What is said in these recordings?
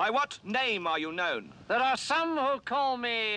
By what name are you known? There are some who call me...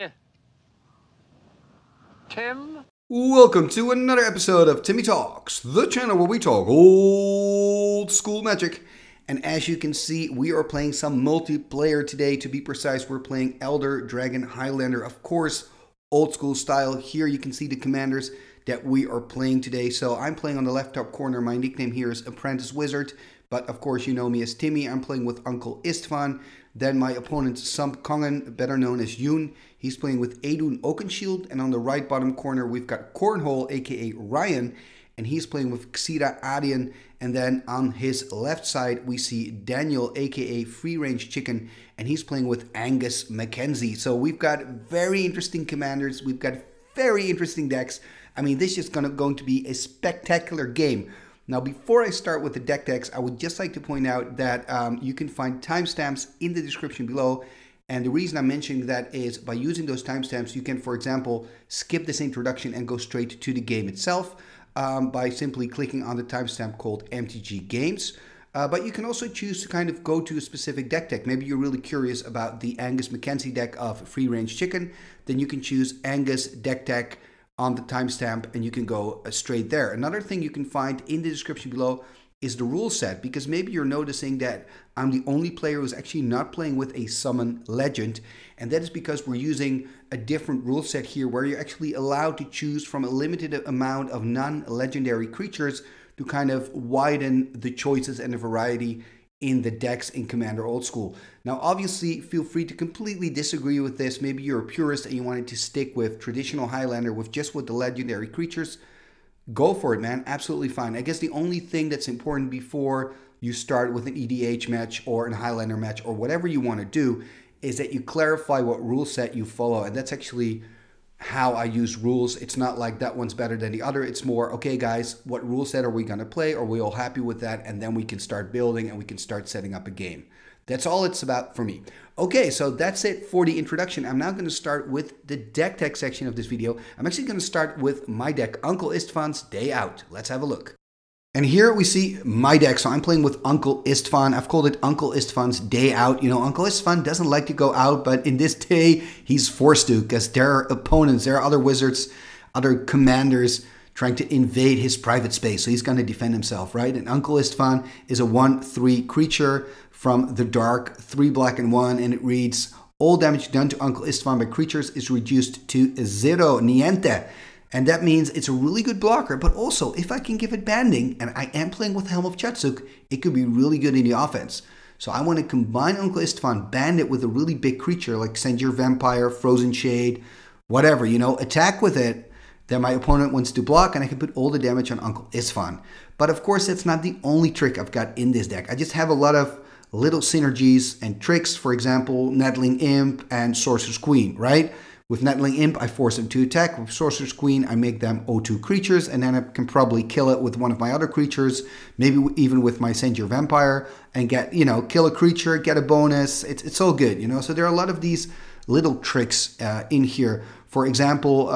Tim? Welcome to another episode of Timmy Talks, the channel where we talk old school magic. And as you can see, we are playing some multiplayer today. To be precise, we're playing Elder Dragon Highlander. Of course, old school style. Here you can see the commanders that we are playing today. So I'm playing on the left top corner. My nickname here is Apprentice Wizard. But of course, you know me as Timmy. I'm playing with Uncle Istvan. Then my opponent, Sam Kongen, better known as Yoon. He's playing with Adun Oakenshield. And on the right bottom corner, we've got Cornhole, a.k.a. Ryan. And he's playing with Xira Adian. And then on his left side, we see Daniel, a.k.a. Free Range Chicken. And he's playing with Angus McKenzie. So we've got very interesting commanders. We've got very interesting decks. I mean, this is going to be a spectacular game. Now, before I start with the deck decks, I would just like to point out that you can find timestamps in the description below. And the reason I'm mentioning that is by using those timestamps, you can, for example, skip this introduction and go straight to the game itself by simply clicking on the timestamp called MTG Games. But you can also choose to kind of go to a specific deck tech. Maybe you're really curious about the Angus McKenzie deck of Free Range Chicken. Then you can choose Angus deck tech on the timestamp and you can go straight there. Another thing you can find in the description below is the rule set, because maybe you're noticing that I'm the only player who's actually not playing with a summon legend, and that is because we're using a different rule set here where you're actually allowed to choose from a limited amount of non-legendary creatures to kind of widen the choices and the variety in the decks in Commander Old School. Now, obviously, feel free to completely disagree with this. Maybe you're a purist and you wanted to stick with traditional Highlander with the legendary creatures. Go for it, man. Absolutely fine. I guess the only thing that's important before you start with an EDH match or an Highlander match or whatever you want to do is that you clarify what rule set you follow. And that's actually how I use rules. It's not like that one's better than the other. It's more, okay guys, what rule set are we going to play? Are we all happy with that? And then we can start building and we can start setting up a game. That's all it's about for me. Okay, so that's it for the introduction. I'm now going to start with the deck tech section of this video. I'm actually going to start with my deck, Uncle Istvan's Day Out. Let's have a look. And here we see my deck. So I'm playing with Uncle Istvan. I've called it Uncle Istvan's Day Out. You know, Uncle Istvan doesn't like to go out, but in this day, he's forced to, because there are opponents, there are other wizards, other commanders trying to invade his private space. So he's going to defend himself, right? And Uncle Istvan is a 1/3 creature from the dark, 3 black and 1, and it reads, all damage done to Uncle Istvan by creatures is reduced to 0, niente. And that means it's a really good blocker, but also if I can give it banding, and I am playing with Helm of Chatsuk, it could be really good in the offense. So I want to combine Uncle Istvan, band it with a really big creature like Sanjir Vampire, Frozen Shade, whatever, you know, attack with it. Then my opponent wants to block and I can put all the damage on Uncle Istvan. But of course, that's not the only trick I've got in this deck. I just have a lot of little synergies and tricks, for example, Nettling Imp and Sorcerer's Queen, right? With Nettling Imp, I force them to attack. With Sorcerer's Queen, I make them 0/2 creatures, and then I can probably kill it with one of my other creatures, maybe even with my Sanjir Vampire, and get, you know, kill a creature, get a bonus. It's all good, you know. So there are a lot of these little tricks in here. For example,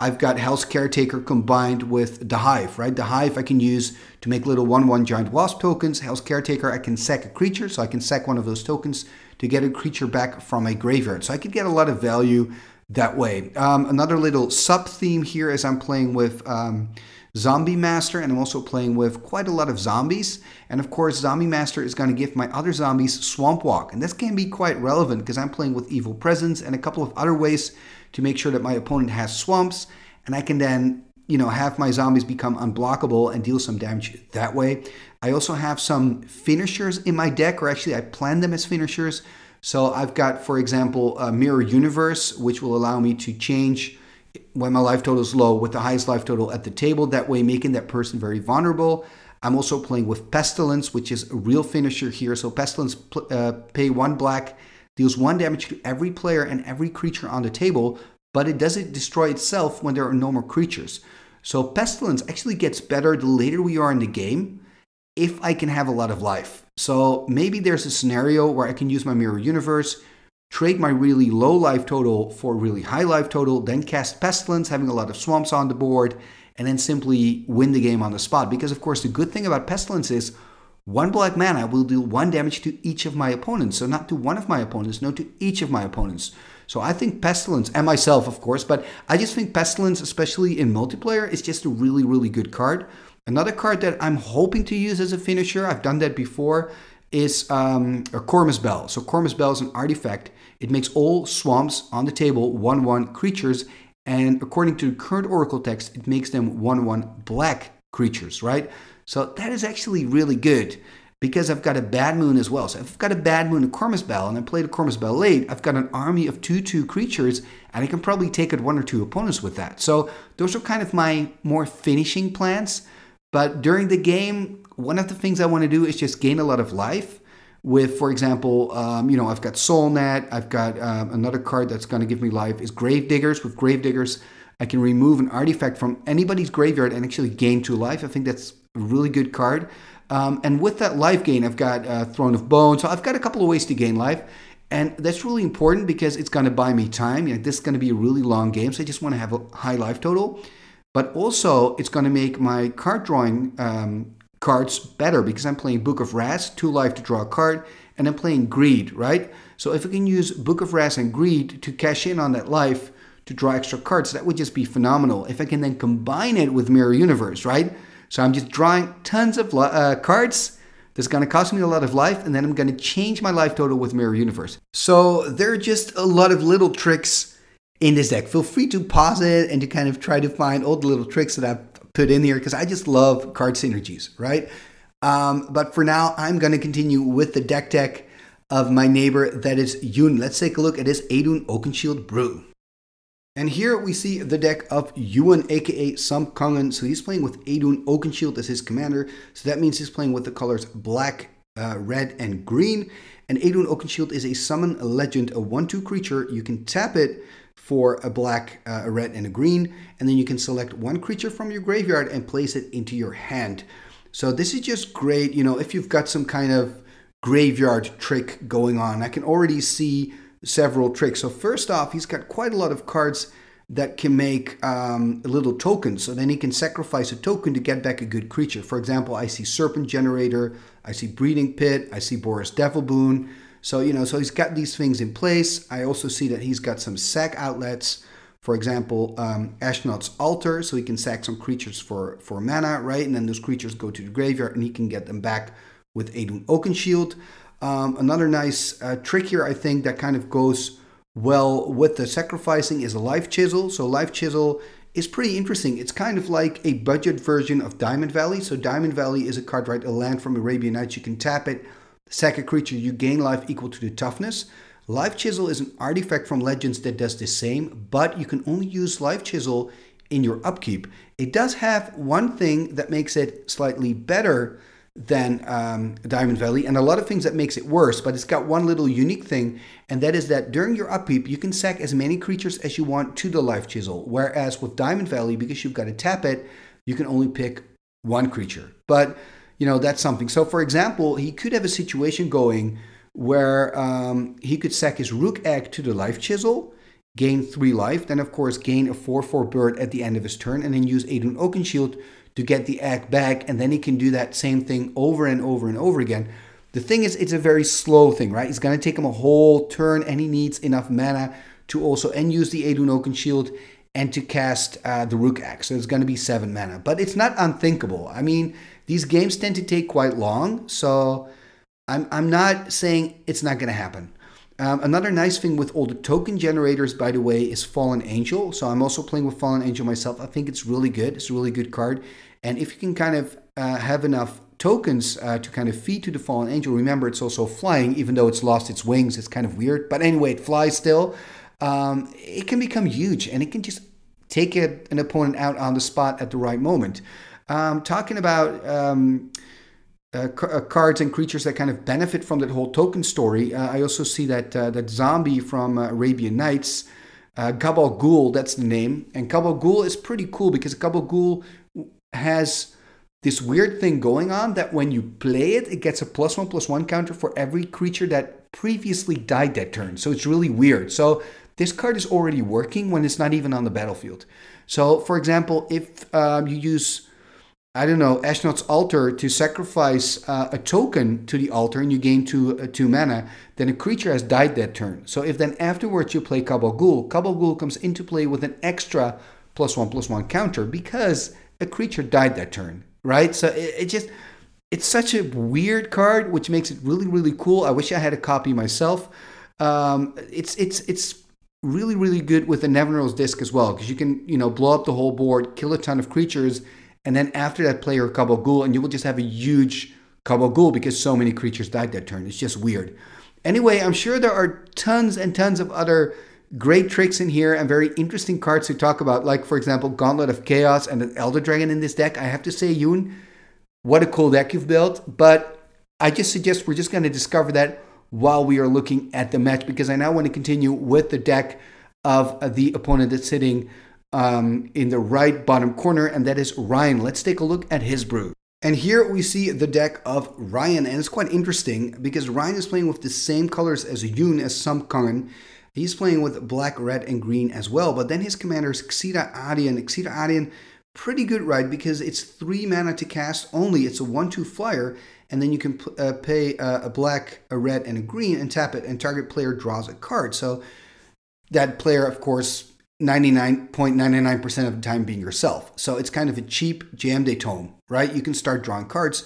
I've got Hell's Caretaker combined with the Hive, right? The Hive I can use to make little 1/1 giant wasp tokens. Hell's Caretaker, I can sack a creature, so I can sack one of those tokens to get a creature back from a graveyard. So I could get a lot of value that way. Another little sub-theme here is I'm playing with Zombie Master, and I'm also playing with quite a lot of zombies. And of course, Zombie Master is going to give my other zombies Swamp Walk. And this can be quite relevant because I'm playing with Evil Presence and a couple of other ways to make sure that my opponent has swamps. And I can then, you know, have my zombies become unblockable and deal some damage that way. I also have some finishers in my deck, or actually I plan them as finishers. So I've got, for example, a Mirror Universe, which will allow me to change when my life total is low with the highest life total at the table, that way making that person very vulnerable. I'm also playing with Pestilence, which is a real finisher here. So Pestilence, pay 1 black, deals 1 damage to every player and every creature on the table, but it doesn't destroy itself when there are no more creatures. So Pestilence actually gets better the later we are in the game, if I can have a lot of life. So maybe there's a scenario where I can use my Mirror Universe, trade my really low life total for really high life total, then cast Pestilence, having a lot of swamps on the board, and then simply win the game on the spot. Because of course, the good thing about Pestilence is One black mana will deal one damage to each of my opponents. So not to one of my opponents, no, to each of my opponents. So I think Pestilence, and myself, of course, but I just think Pestilence, especially in multiplayer, is just a really, really good card. Another card that I'm hoping to use as a finisher, I've done that before, is a Cormus Bell. So Cormus Bell is an artifact. It makes all swamps on the table 1/1 creatures, and according to the current Oracle text, it makes them 1/1 black creatures, right? So that is actually really good, because I've got a Bad Moon as well. So if I've got a Bad Moon and Cormus Bell, and I played a Cormus Bell late, I've got an army of 2/2 creatures, and I can probably take out 1 or 2 opponents with that. So those are kind of my more finishing plans. But during the game, one of the things I want to do is just gain a lot of life with, for example, you know, I've got Soulnet, I've got another card that's going to give me life is Gravediggers. With Gravediggers, I can remove an artifact from anybody's graveyard and actually gain 2 life. I think that's a really good card. And with that life gain, I've got Throne of Bone. So I've got a couple of ways to gain life. And that's really important because it's going to buy me time. You know, this is going to be a really long game, so I just want to have a high life total. But also, it's going to make my card drawing cards better, because I'm playing Book of Wrath, 2 life to draw a card, and I'm playing Greed, right? So if I can use Book of Wrath and Greed to cash in on that life to draw extra cards, that would just be phenomenal. If I can then combine it with Mirror Universe, right? So I'm just drawing tons of cards that's going to cost me a lot of life, and then I'm going to change my life total with Mirror Universe. So there are just a lot of little tricks in this deck. Feel free to pause it and to kind of try to find all the little tricks that I've put in here, because I just love card synergies, right? But for now, I'm going to continue with the deck tech of my neighbor that is Yun. Let's take a look at this Eidun Oakenshield Brew. And here we see the deck of Yuan, aka Sam Kangen. So he's playing with Eidun Oakenshield as his commander. So that means he's playing with the colors black, red, and green. And Eidun Oakenshield is a summon legend, a 1/2 creature. You can tap it for a black, a red, and a green. And then you can select 1 creature from your graveyard and place it into your hand. So this is just great, you know, if you've got some kind of graveyard trick going on. I can already see several tricks. So first off, he's got quite a lot of cards that can make little tokens. So then he can sacrifice a token to get back a good creature. For example, I see Serpent Generator, I see Breeding Pit, I see Boris Devilboon. So, you know, so he's got these things in place. I also see that he's got some sack outlets. For example, Ashnod's Altar, so he can sack some creatures for mana, right? And then those creatures go to the graveyard and he can get them back with Eidun Oakenshield. Another nice trick here, I think, that kind of goes well with the sacrificing is a Life Chisel. So Life Chisel is pretty interesting. It's kind of like a budget version of Diamond Valley. So Diamond Valley is a card, right? A land from Arabian Nights. You can tap it, sack a creature, you gain life equal to the toughness. Life Chisel is an artifact from Legends that does the same, but you can only use Life Chisel in your upkeep. It does have one thing that makes it slightly better than Diamond Valley, and a lot of things that makes it worse, but it's got one little unique thing, and that is that during your upkeep, you can sack as many creatures as you want to the Life Chisel, whereas with Diamond Valley, because you've got to tap it, you can only pick 1 creature. But, you know, that's something. So, for example, he could have a situation going where he could sack his Rook Egg to the Life Chisel, gain 3 life, then, of course, gain a 4/4 bird at the end of his turn, and then use Eidun Oakenshield to get the egg back, and then he can do that same thing over and over and over again. The thing is, it's a very slow thing, right? It's going to take him a whole turn, and he needs enough mana to also and use the Eidun Oakenshield and to cast the Rook Egg. So it's going to be 7 mana, but it's not unthinkable. I mean, these games tend to take quite long, so I'm not saying it's not going to happen. Another nice thing with all the token generators, by the way, is Fallen Angel. So I'm also playing with Fallen Angel myself. I think it's really good. It's a really good card. And if you can kind of have enough tokens to kind of feed to the Fallen Angel, remember it's also flying, even though it's lost its wings. It's kind of weird. But anyway, it flies still. It can become huge, and it can just take an opponent out on the spot at the right moment. Talking about cards and creatures that kind of benefit from that whole token story. I also see that that zombie from Arabian Nights, Gabal Ghul, that's the name. And Gabal Ghul is pretty cool because Gabal Ghul has this weird thing going on that when you play it, it gets a +1/+1 counter for every creature that previously died that turn. So it's really weird. So this card is already working when it's not even on the battlefield. So for example, if you use I don't know, Ashnot's Altar to sacrifice a token to the altar and you gain two mana, then a creature has died that turn. So if then afterwards you play Cabal Ghul, Cabal Ghul comes into play with an extra +1/+1 counter because a creature died that turn, right? So it's such a weird card, which makes it really, really cool. I wish I had a copy myself. It's really, really good with the Nevinyrral's Disc as well, because you can, you know, blow up the whole board, kill a ton of creatures, and then after that, play your Cabal Ghul, and you will just have a huge Cabal Ghul because so many creatures died that turn. It's just weird. Anyway, I'm sure there are tons and tons of other great tricks in here and very interesting cards to talk about, like, for example, Gauntlet of Chaos and an Elder Dragon in this deck. I have to say, Yoon, what a cool deck you've built, but I just suggest we're just going to discover that while we are looking at the match, because I now want to continue with the deck of the opponent that's sitting in the right bottom corner, and that is Ryan. Let's take a look at his brew. And here we see the deck of Ryan, and it's quite interesting because Ryan is playing with the same colors as Yoon, as Samkangen. He's playing with black, red, and green as well, but then his commander is Xira Aryan. Xira Aryan, pretty good, right? Because it's 3 mana to cast only. It's a 1/2 flyer, and then you can pay a black, a red, and a green and tap it, and target player draws a card. So that player, of course, 99.99% of the time being yourself. So it's kind of a cheap jam day tome, right? You can start drawing cards.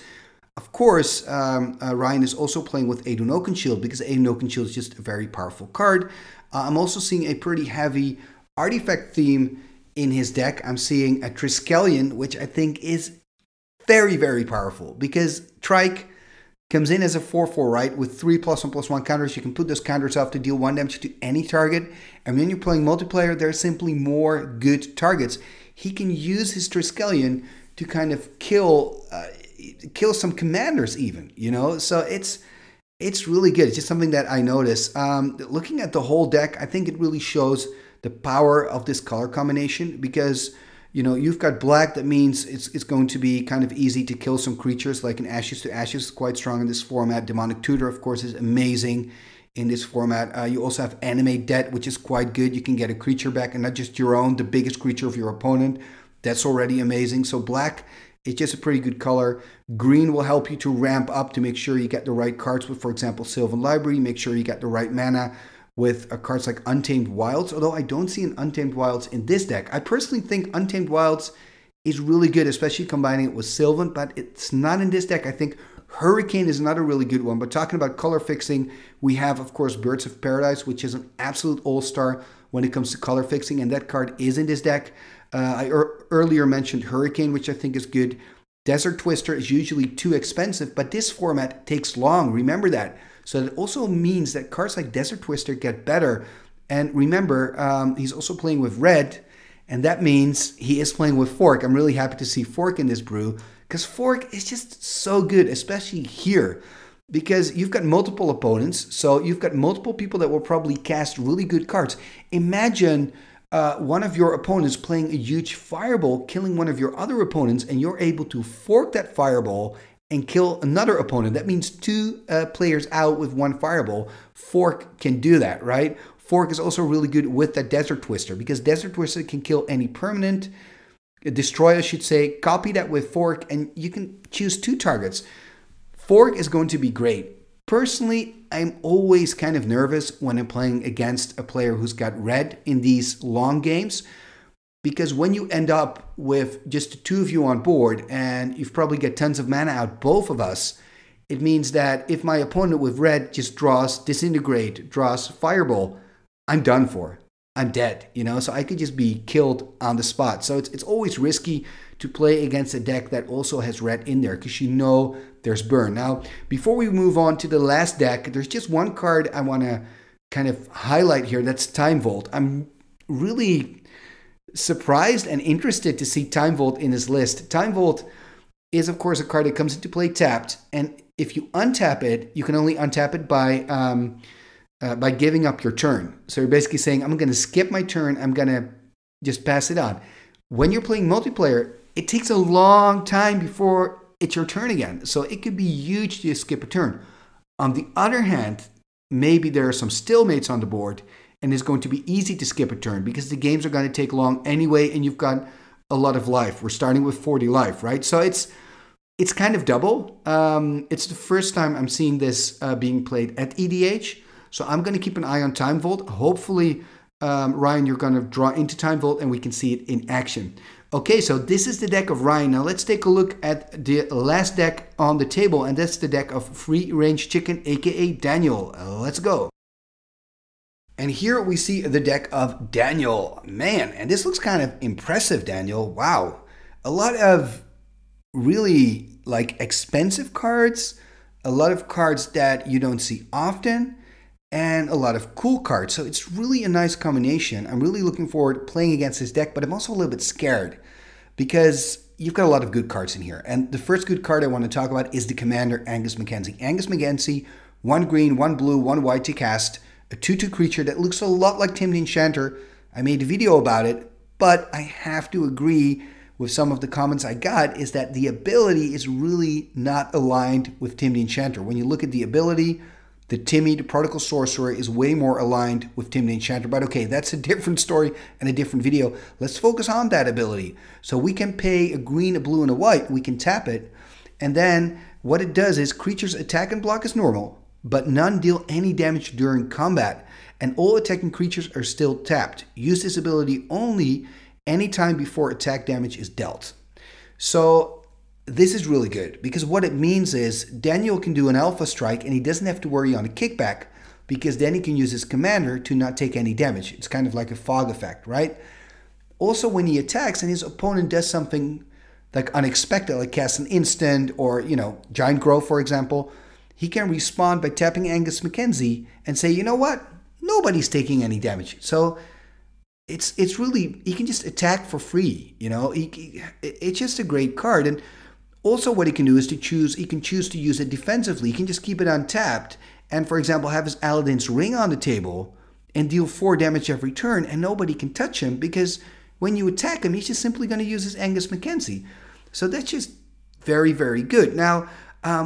Of course, Ryan is also playing with Eidolon Oakenshield because Eidolon Oakenshield is just a very powerful card. I'm also seeing a pretty heavy artifact theme in his deck. I'm seeing a Triskelion, which I think is very, very powerful because Trike comes in as a 4/4, right? With 3 +1/+1 counters, you can put those counters off to deal 1 damage to any target. And when you're playing multiplayer, there are simply more good targets. He can use his Triskelion to kind of kill some commanders even, you know? So it's really good. It's just something that I notice. Looking at the whole deck, I think it really shows the power of this color combination because, you know, you've got black, that means it's going to be kind of easy to kill some creatures, like an Ashes to Ashes is quite strong in this format. Demonic Tutor, of course, is amazing in this format. You also have Animate Dead, which is quite good. You can get a creature back, and not just your own, the biggest creature of your opponent. That's already amazing. So black is just a pretty good color. Green will help you to ramp up to make sure you get the right cards with, for example, Sylvan Library. Make sure you get the right mana with cards like Untamed Wilds, although I don't see an Untamed Wilds in this deck. I personally think Untamed Wilds is really good, especially combining it with Sylvan, but it's not in this deck. I think Hurricane is another really good one, but talking about color fixing, we have, of course, Birds of Paradise, which is an absolute all-star when it comes to color fixing, and that card is in this deck. I earlier mentioned Hurricane, which I think is good. Desert Twister is usually too expensive, but this format takes long, remember that. So that also means that cards like Desert Twister get better. And remember, he's also playing with red, and that means he is playing with Fork. I'm really happy to see Fork in this brew, because Fork is just so good, especially here, because you've got multiple opponents, so you've got multiple people that will probably cast really good cards. Imagine one of your opponents playing a huge fireball, killing one of your other opponents, and you're able to fork that fireball and kill another opponent. That means 2 players out with 1 fireball. Fork can do that, right? Fork is also really good with the Desert Twister because Desert Twister can kill any permanent, destroy I should say. Copy that with Fork and you can choose 2 targets. Fork is going to be great. Personally, I'm always kind of nervous when I'm playing against a player who's got red in these long games, because when you end up with just the 2 of you on board and you've probably got tons of mana out, both of us, it means that if my opponent with red just draws Disintegrate, draws Fireball, I'm done for. I'm dead, you know? So I could just be killed on the spot. So it's always risky to play against a deck that also has red in there because you know there's burn. Now, before we move on to the last deck, there's just one card I want to kind of highlight here. That's Time Vault. I'm really surprised and interested to see Time Vault in his list. Time Vault is, of course, a card that comes into play tapped, and if you untap it, you can only untap it by giving up your turn. So you're basically saying, I'm going to skip my turn, I'm going to just pass it on. When you're playing multiplayer, it takes a long time before it's your turn again, so it could be huge to skip a turn. On the other hand, maybe there are some stillmates on the board, and it's going to be easy to skip a turn because the games are going to take long anyway, and you've got a lot of life. We're starting with 40 life, right? So it's kind of double. It's the first time I'm seeing this being played at EDH. So I'm going to keep an eye on Time Vault. Hopefully, Ryan, you're going to draw into Time Vault and we can see it in action. Okay, so this is the deck of Ryan. Now let's take a look at the last deck on the table, and that's the deck of Free Range Chicken, aka Daniel. Let's go. And here we see the deck of Daniel. Man, and this looks kind of impressive, Daniel. Wow. A lot of really like expensive cards, a lot of cards that you don't see often, and a lot of cool cards. So it's really a nice combination. I'm really looking forward to playing against this deck, but I'm also a little bit scared because you've got a lot of good cards in here. And the first good card I want to talk about is the commander, Angus McKenzie. Angus McKenzie, 1 green, 1 blue, 1 white to cast, a 2/2 creature that looks a lot like Tamed Enchanter. I made a video about it, but I have to agree with some of the comments I got is that the ability is really not aligned with Tamed Enchanter. When you look at the ability, the Timmy, the Prodigal Sorcerer, is way more aligned with Tamed Enchanter. But okay, that's a different story and a different video. Let's focus on that ability. So we can pay a green, a blue, and a white. We can tap it. And then what it does is creatures attack and block as normal, but none deal any damage during combat. And all attacking creatures are still tapped. Use this ability only anytime before attack damage is dealt. So this is really good because what it means is Daniel can do an Alpha Strike and he doesn't have to worry on a kickback because then he can use his commander to not take any damage. It's kind of like a fog effect, right? Also, when he attacks and his opponent does something like unexpected, like cast an instant or, you know, Giant Grow, for example, he can respond by tapping Angus McKenzie and say, you know what? Nobody's taking any damage. So it's really, he can just attack for free, you know? It's just a great card. And also what he can do is he can choose to use it defensively. He can just keep it untapped and, for example, have his Aladdin's Ring on the table and deal 4 damage every turn, and nobody can touch him because when you attack him, he's just simply going to use his Angus McKenzie. So that's just very, very good. Now,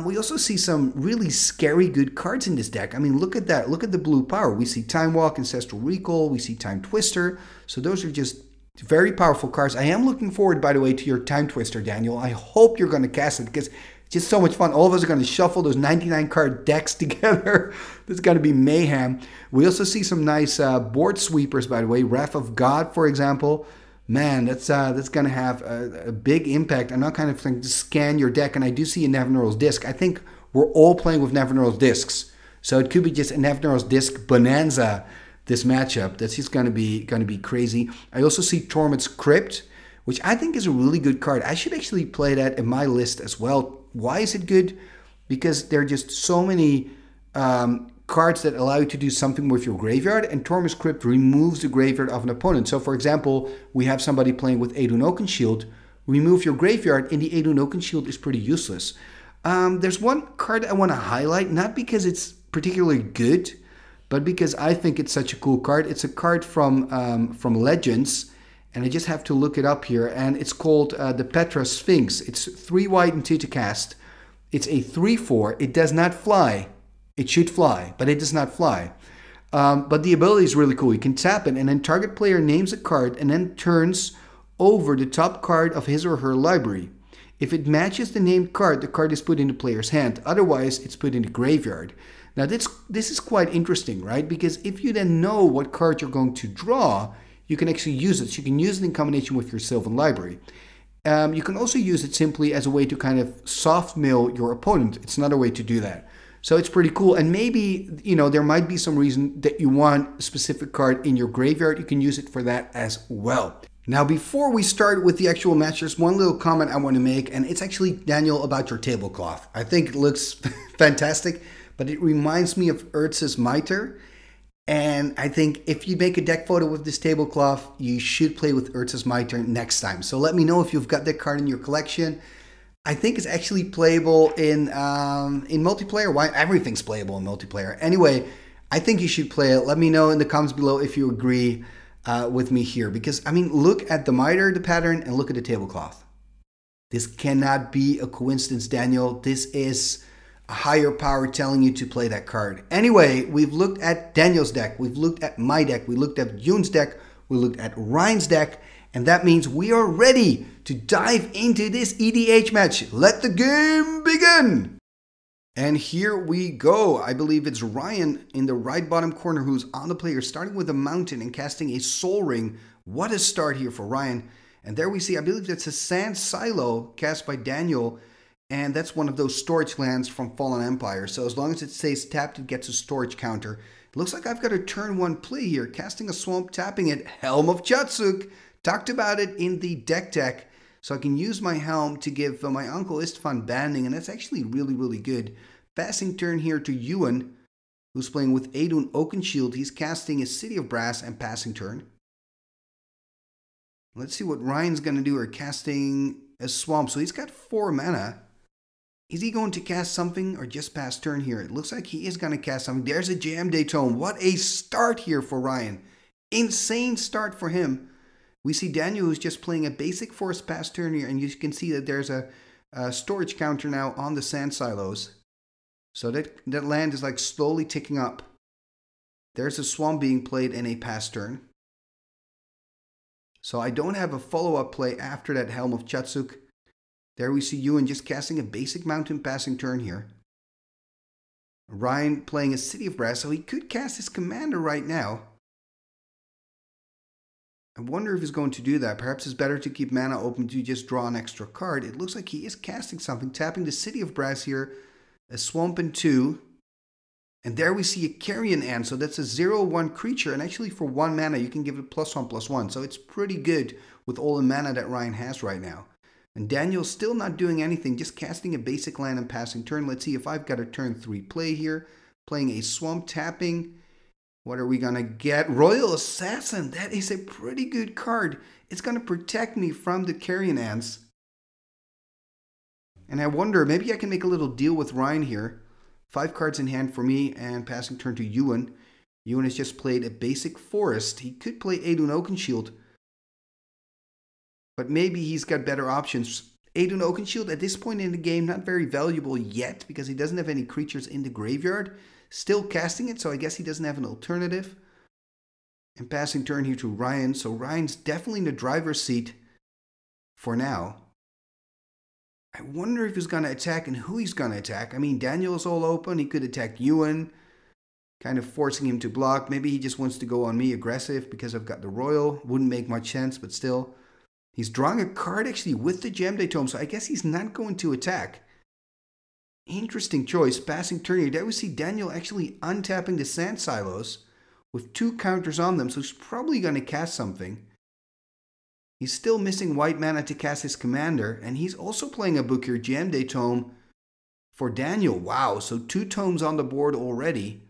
we also see some really scary good cards in this deck. I mean, look at that. Look at the blue power. We see Time Walk, Ancestral Recall. We see Time Twister. So those are just very powerful cards. I am looking forward, by the way, to your Time Twister, Daniel. I hope you're going to cast it because it's just so much fun. All of us are going to shuffle those 99-card decks together. There's going to be mayhem. We also see some nice board sweepers, by the way. Wrath of God, for example. Man, that's going to have a big impact. I'm not kind of thinking to scan your deck, and I do see a Nevinyrral's Disc. I think we're all playing with Nevinyrral's Discs, so it could be just a Nevinyrral's Disc bonanza, this matchup. That's just going to be crazy. I also see Torment's Crypt, which I think is a really good card. I should actually play that in my list as well. Why is it good? Because there are just so many cards that allow you to do something with your graveyard, and Torment's Crypt removes the graveyard of an opponent. So for example, we have somebody playing with Eidun Oakenshield, remove your graveyard, and the Eidun Oakenshield is pretty useless. There's one card I want to highlight, not because it's particularly good, but because I think it's such a cool card. It's a card from Legends, and I just have to look it up here, and it's called the Petra Sphinx. It's 3 white and 2 to cast. It's a 3/4. It does not fly. It should fly, but it does not fly. But the ability is really cool. You can tap it, and then target player names a card and then turns over the top card of his or her library. If it matches the named card, the card is put in the player's hand. Otherwise, it's put in the graveyard. Now, this is quite interesting, right? Because if you then know what card you're going to draw, you can actually use it. So you can use it in combination with your Sylvan Library. You can also use it simply as a way to kind of soft mill your opponent. It's another way to do that. So it's pretty cool. And maybe, you know, there might be some reason that you want a specific card in your graveyard. You can use it for that as well. Now, before we start with the actual match, there's one little comment I want to make. And it's actually, Daniel, about your tablecloth. I think it looks fantastic, but it reminds me of Urza's Mitre. And I think if you make a deck photo with this tablecloth, you should play with Urza's Mitre next time. So let me know if you've got that card in your collection. I think it's actually playable in multiplayer. Why? Everything's playable in multiplayer. Anyway, I think you should play it. Let me know in the comments below if you agree with me here. Because, I mean, look at the mitre, the pattern, and look at the tablecloth. This cannot be a coincidence, Daniel. This is a higher power telling you to play that card. Anyway, we've looked at Daniel's deck. We've looked at my deck. We looked at Yoon's deck. We looked at Ryan's deck. And that means we are ready to dive into this EDH match. Let the game begin! And here we go. I believe it's Ryan in the right bottom corner who's on the player, starting with a mountain and casting a Soul Ring. What a start here for Ryan. And there we see, I believe that's a Sand Silo cast by Daniel. And that's one of those storage lands from Fallen Empire. So as long as it stays tapped, it gets a storage counter. It looks like I've got a turn one play here. Casting a swamp, tapping it. Helm of Chatsuk. Talked about it in the deck tech. So I can use my helm to give my uncle Istvan banding. And that's actually really, really good. Passing turn here to Ewan, who's playing with Eidun Oakenshield. He's casting a City of Brass and passing turn. Let's see what Ryan's going to do. Or casting a swamp. So he's got 4 mana. Is he going to cast something or just pass turn here? It looks like he is going to cast something. There's a Jayemdae Tome. What a start here for Ryan. Insane start for him. We see Daniel who's just playing a basic forest pass turn here. And you can see that there's a storage counter now on the sand silos. So that land is like slowly ticking up. There's a swamp being played in a pass turn. So I don't have a follow-up play after that Helm of Chatsuk. There we see Ewan just casting a basic mountain passing turn here. Ryan playing a City of Brass, so he could cast his commander right now. I wonder if he's going to do that. Perhaps it's better to keep mana open to just draw an extra card. It looks like he is casting something, tapping the City of Brass here, a swamp and 2. And there we see a Carrion Ant, so that's a 0/1 creature, and actually for 1 mana you can give it +1/+1, so it's pretty good with all the mana that Ryan has right now. And Daniel's still not doing anything, just casting a basic land and passing turn. Let's see if I've got a turn 3 play here. Playing a swamp, tapping. What are we going to get? Royal Assassin. That is a pretty good card. It's going to protect me from the Carrion Ants. And I wonder, maybe I can make a little deal with Ryan here. 5 cards in hand for me and passing turn to Ewan. Ewan has just played a basic forest. He could play Eidun Oakenshield. But maybe he's got better options. Eidun Oakenshield at this point in the game, not very valuable yet because he doesn't have any creatures in the graveyard. Still casting it, so I guess he doesn't have an alternative. And passing turn here to Ryan. So Ryan's definitely in the driver's seat for now. I wonder if he's going to attack and who he's going to attack. I mean, Daniel's all open. He could attack Ewan, kind of forcing him to block. Maybe he just wants to go on me aggressive because I've got the Royal. Wouldn't make much sense, but still. He's drawing a card actually with the Jayemdae Tome, so I guess he's not going to attack. Interesting choice. Passing turn here. There we see Daniel actually untapping the sand silos with 2 counters on them, so he's probably going to cast something. He's still missing white mana to cast his commander, and he's also playing a Bukir Jayemdae Tome for Daniel. Wow, so 2 tomes on the board already.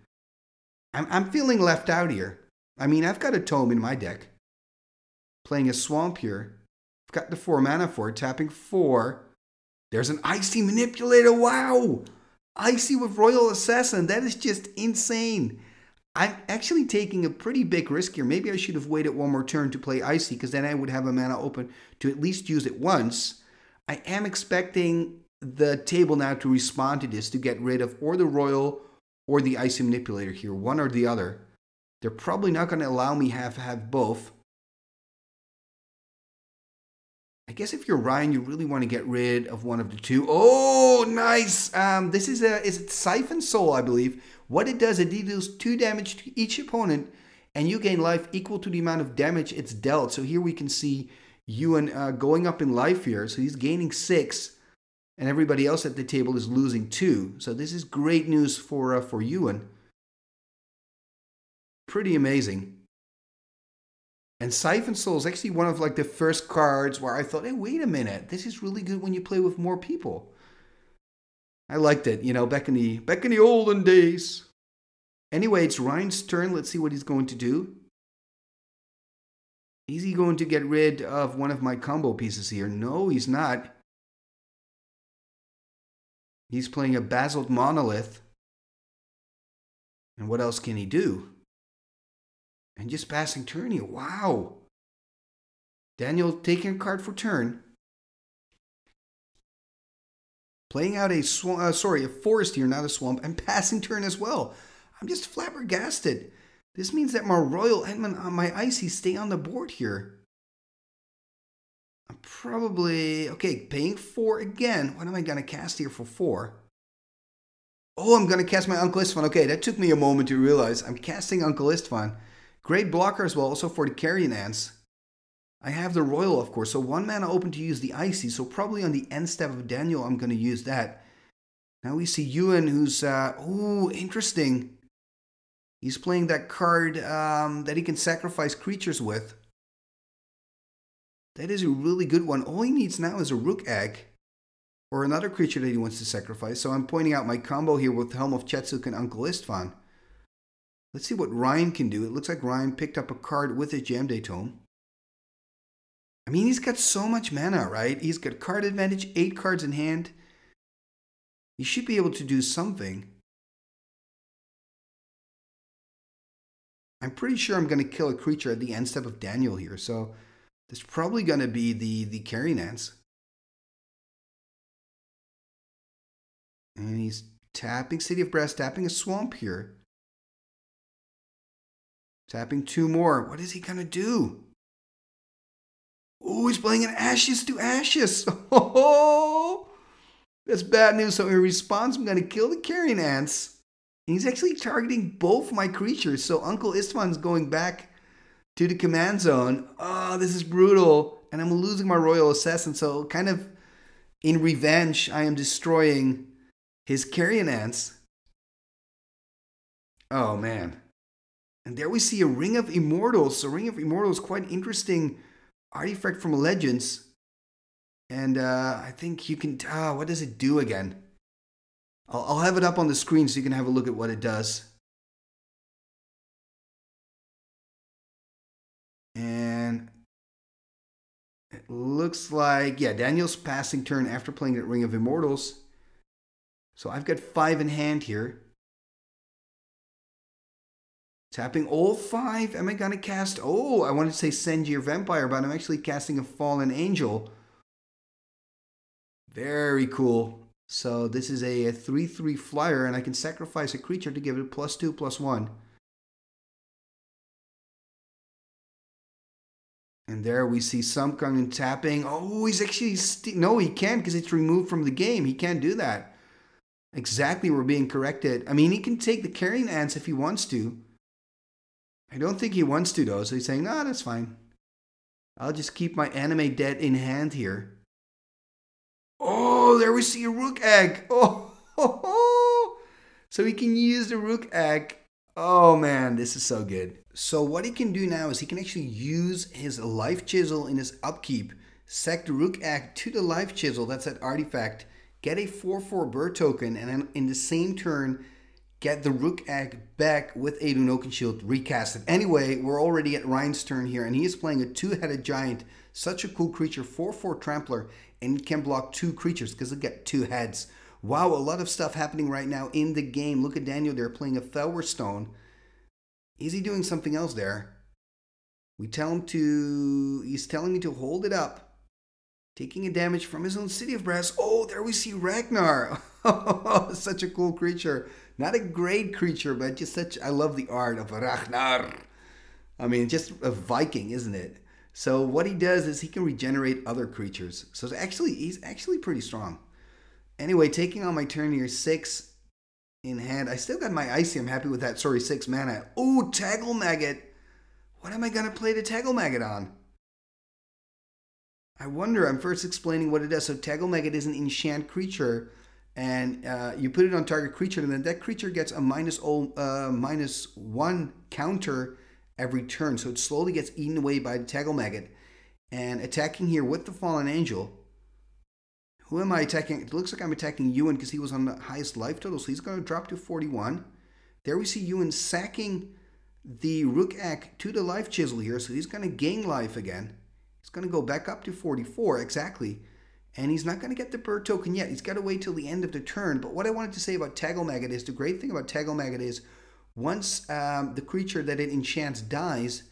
I'm feeling left out here. I mean, I've got a tome in my deck. Playing a swamp here. Got the 4 mana for it, tapping 4. There's an Icy Manipulator. Wow! Icy with Royal Assassin. That is just insane. I'm actually taking a pretty big risk here. Maybe I should have waited 1 more turn to play Icy because then I would have a mana open to at least use it once. I am expecting the table now to respond to this to get rid of or the Royal or the Icy Manipulator here. One or the other. They're probably not going to allow me have both. I guess if you're Ryan, you really want to get rid of one of the 2. Oh, nice! This is is it Siphon Soul, I believe. What it does, it deals 2 damage to each opponent, and you gain life equal to the amount of damage it's dealt. So here we can see Ewan going up in life here. So he's gaining 6, and everybody else at the table is losing 2. So this is great news for Ewan. Pretty amazing. And Siphon Soul is actually one of like the first cards where I thought, hey, wait a minute, this is really good when you play with more people. I liked it, you know, back in the olden days. Anyway, it's Ryan's turn. Let's see what he's going to do. Is he going to get rid of one of my combo pieces here? No, he's not. He's playing a Basalt Monolith. And what else can he do? And just passing turn here. Wow. Daniel taking a card for turn. Playing out a forest here, not a swamp. And passing turn as well. I'm just flabbergasted. This means that my Royal and my Icy stay on the board here. I'm probably, okay, paying 4 again. What am I going to cast here for 4? Oh, I'm going to cast my Uncle Istvan. Okay, that took me a moment to realize. I'm casting Uncle Istvan. Great blocker as well, also for the Carrion Ants. I have the Royal, of course, so 1 mana open to use the Icy, so probably on the end step of Daniel I'm going to use that. Now we see Ewan, who's, ooh, interesting. He's playing that card that he can sacrifice creatures with. That is a really good one. All he needs now is a Rook Egg, or another creature that he wants to sacrifice, so I'm pointing out my combo here with Helm of Chetzuk and Uncle Istvan. Let's see what Ryan can do. It looks like Ryan picked up a card with his Jam Day Tome. I mean, he's got so much mana, right? He's got card advantage, 8 cards in hand. He should be able to do something. I'm pretty sure I'm going to kill a creature at the end step of Daniel here, so there's probably going to be the Carrion Ants. And he's tapping City of Brass, tapping a Swamp here. Tapping 2 more. What is he going to do? Oh, he's playing an Ashes to Ashes. Oh, that's bad news. So in response, I'm going to kill the Carrion Ants. And he's actually targeting both my creatures. So Uncle Istvan's going back to the command zone. Oh, this is brutal. And I'm losing my Royal Assassin. So kind of in revenge, I am destroying his Carrion Ants. Oh, man. And there we see a Ring of Immortals. So Ring of Immortals is quite interesting artifact from Legends. And I think you can... what does it do again? I'll have it up on the screen so you can have a look at what it does. And it looks like... yeah, Daniel's passing turn after playing that Ring of Immortals. So I've got 5 in hand here. Tapping all 5. Am I going to cast... oh, I wanted to say Send Your Vampire, but I'm actually casting a Fallen Angel. Very cool. So this is a 3-3 flyer, and I can sacrifice a creature to give it +2/+1. And there we see Sumkung and tapping. Oh, he's actually... no, he can't because it's removed from the game. He can't do that. Exactly, we're being corrected. I mean, he can take the Carrion Ants if he wants to. I don't think he wants to, though, so he's saying, no, that's fine. I'll just keep my anime dead in hand here. Oh, there we see a Rook Egg. Oh, ho, ho. So he can use the Rook Egg. Oh, man, this is so good. So what he can do now is he can actually use his Life Chisel in his upkeep. Sack the Rook Egg to the Life Chisel. That's that artifact. Get a 4/4 bird token, and then in the same turn... get the Rook Egg back with a Dunokan Shield, recast it. Anyway, we're already at Ryan's turn here, and he is playing a 2-headed giant. Such a cool creature, 4-4 Trampler, and it can block 2 creatures because it got 2 heads. Wow, a lot of stuff happening right now in the game. Look at Daniel there playing a Felwar Stone. Is he doing something else there? We tell him to... he's telling me to hold it up. Taking a damage from his own City of Brass. Oh, there we see Ragnar. Such a cool creature. Not a great creature, but just such... I love the art of Ragnar. I mean, just a Viking, isn't it? So what he does is he can regenerate other creatures. So it's actually, he's actually pretty strong. Anyway, taking on my turn here, 6 in hand. I still got my Icy. I'm happy with that. Sorry, 6 mana. Oh, Taggle Maggot. What am I going to play the Taggle Maggot on? I wonder, I'm first explaining what it does. So Taggle Maggot is an enchant creature, and you put it on target creature, and then that creature gets a -1 counter every turn. So it slowly gets eaten away by the Taggle Maggot. And attacking here with the Fallen Angel. Who am I attacking? It looks like I'm attacking Ewan because he was on the highest life total, so he's going to drop to 41. There we see Ewan sacking the Rook Egg to the Life Chisel here, so he's going to gain life again. He's going to go back up to 44, exactly. And he's not going to get the bird token yet. He's got to wait till the end of the turn. But what I wanted to say about Taggle Maggot is, the great thing about Taggle Maggot is, once the creature that it enchants dies,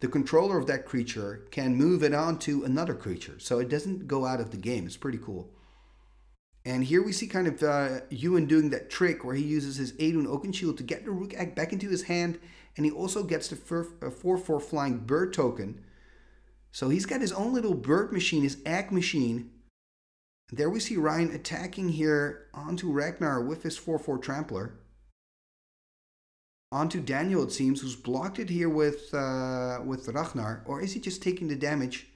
the controller of that creature can move it on to another creature. So it doesn't go out of the game. It's pretty cool. And here we see kind of Ewan doing that trick where he uses his Eidun Oakenshield to get the Rook Egg back into his hand. And he also gets the 4/4 flying bird token. So he's got his own little bird machine, his egg machine. There we see Ryan attacking here onto Ragnar with his 4-4 trampler. Onto Daniel, it seems, who's blocked it here with Ragnar. Or is he just taking the damage?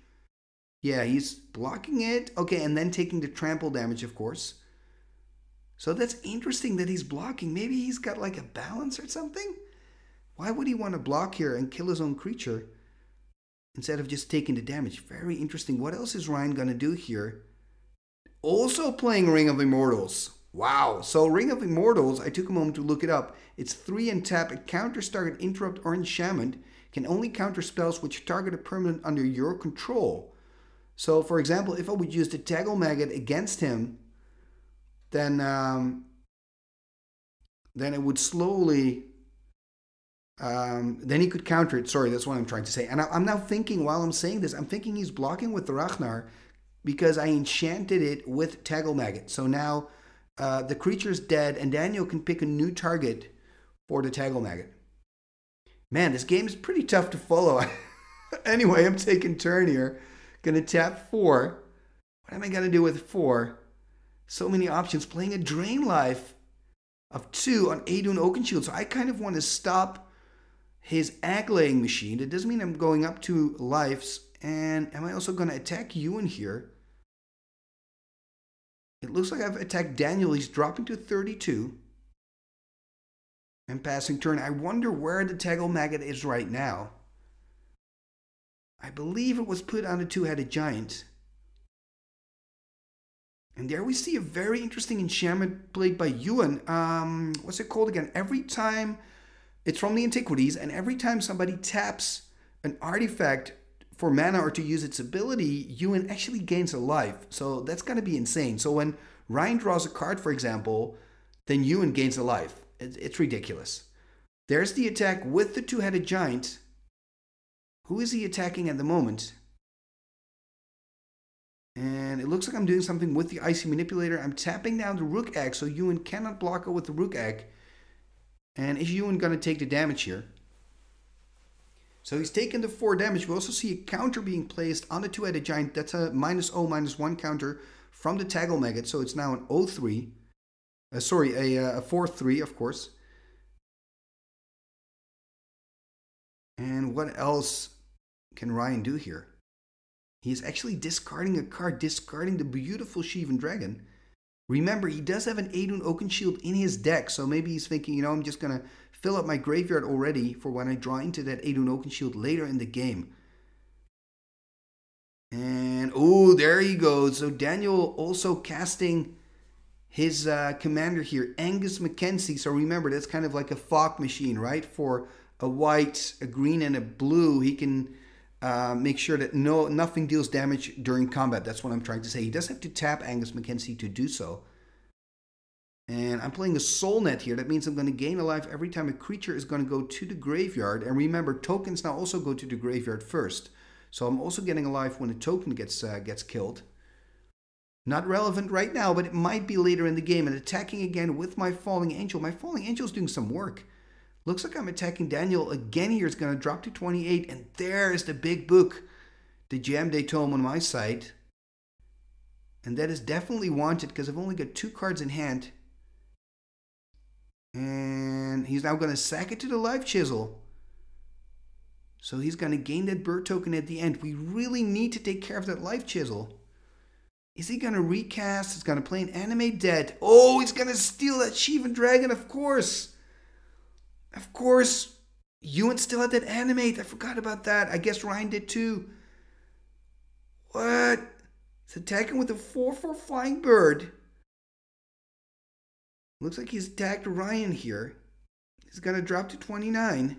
Yeah, he's blocking it. Okay, and then taking the trample damage, of course. So that's interesting that he's blocking. Maybe he's got like a balance or something? Why would he want to block here and kill his own creature instead of just taking the damage? Very interesting. What else is Ryan going to do here? Also playing Ring of Immortals. Wow. So Ring of Immortals, I took a moment to look it up. It's 3 and tap. It counters target interrupt or enchantment. Can only counter spells which target a permanent under your control. So for example, if I would use the Taggle Maggot against him, then it would slowly, then he could counter it. Sorry, that's what I'm trying to say. And I'm now thinking, while I'm saying this, I'm thinking he's blocking with the Ragnar because I enchanted it with Taggle Maggot. So now the creature's dead and Daniel can pick a new target for the Taggle Maggot. Man, this game is pretty tough to follow. Anyway, I'm taking turn here. Gonna tap 4. What am I gonna do with 4? So many options. Playing a drain life of 2 on Idun Oakenshield. So I kind of want to stop his egg laying machine. That doesn't mean I'm going up 2 lives. And am I also going to attack Ewan here? It looks like I've attacked Daniel. He's dropping to 32. And passing turn. I wonder where the Taggle Maggot is right now. I believe it was put on a 2-headed giant. And there we see a very interesting enchantment played by Ewan. What's it called again? Every time, it's from the Antiquities, and every time somebody taps an artifact for mana or to use its ability, Ewan actually gains a life. So that's going to be insane. So when Ryan draws a card, for example, then Ewan gains a life. It's ridiculous. There's the attack with the 2-headed giant. Who is he attacking at the moment? And it looks like I'm doing something with the Icy Manipulator. I'm tapping down the Rook Egg, so Ewan cannot block it with the Rook Egg. And is Ewan going to take the damage here? So he's taken the 4 damage. We also see a counter being placed on the 2-headed giant. That's a -0/-1 counter from the Taggle Maggot. So it's now an 0-3. Sorry, a 4-3, of course. And what else can Ryan do here? He's actually discarding a card, discarding the beautiful Sheevan Dragon. Remember, he does have an Idun Oakenshield in his deck, so maybe he's thinking, you know, I'm just going to fill up my graveyard already for when I draw into that Idun Oakenshield later in the game. And, oh, there he goes. So Daniel also casting his commander here, Angus Mackenzie. So remember, that's kind of like a fog machine, right? For a white, a green, and a blue, he can... make sure that nothing deals damage during combat. That's what I'm trying to say. He does have to tap Angus Mackenzie to do so. And I'm playing a Soul Net here. That means I'm going to gain a life every time a creature is going to go to the graveyard. And remember, tokens now also go to the graveyard first. So I'm also getting a life when a token gets killed. Not relevant right now, but it might be later in the game. And attacking again with my Falling Angel. My Falling Angel is doing some work. Looks like I'm attacking Daniel again here. It's going to drop to 28. And there is the big book, the Jam Day Tome on my side. And that is definitely wanted because I've only got 2 cards in hand. And he's now going to sack it to the Life Chisel. So he's going to gain that bird token at the end. We really need to take care of that Life Chisel. Is he going to recast? He's going to play an Animate Dead. Oh, he's going to steal that Sheevan Dragon, of course. Of course, Ewan still had that Animate. I forgot about that. I guess Ryan did too. What? He's attacking with a 4-4 flying bird. Looks like he's attacked Ryan here. He's going to drop to 29.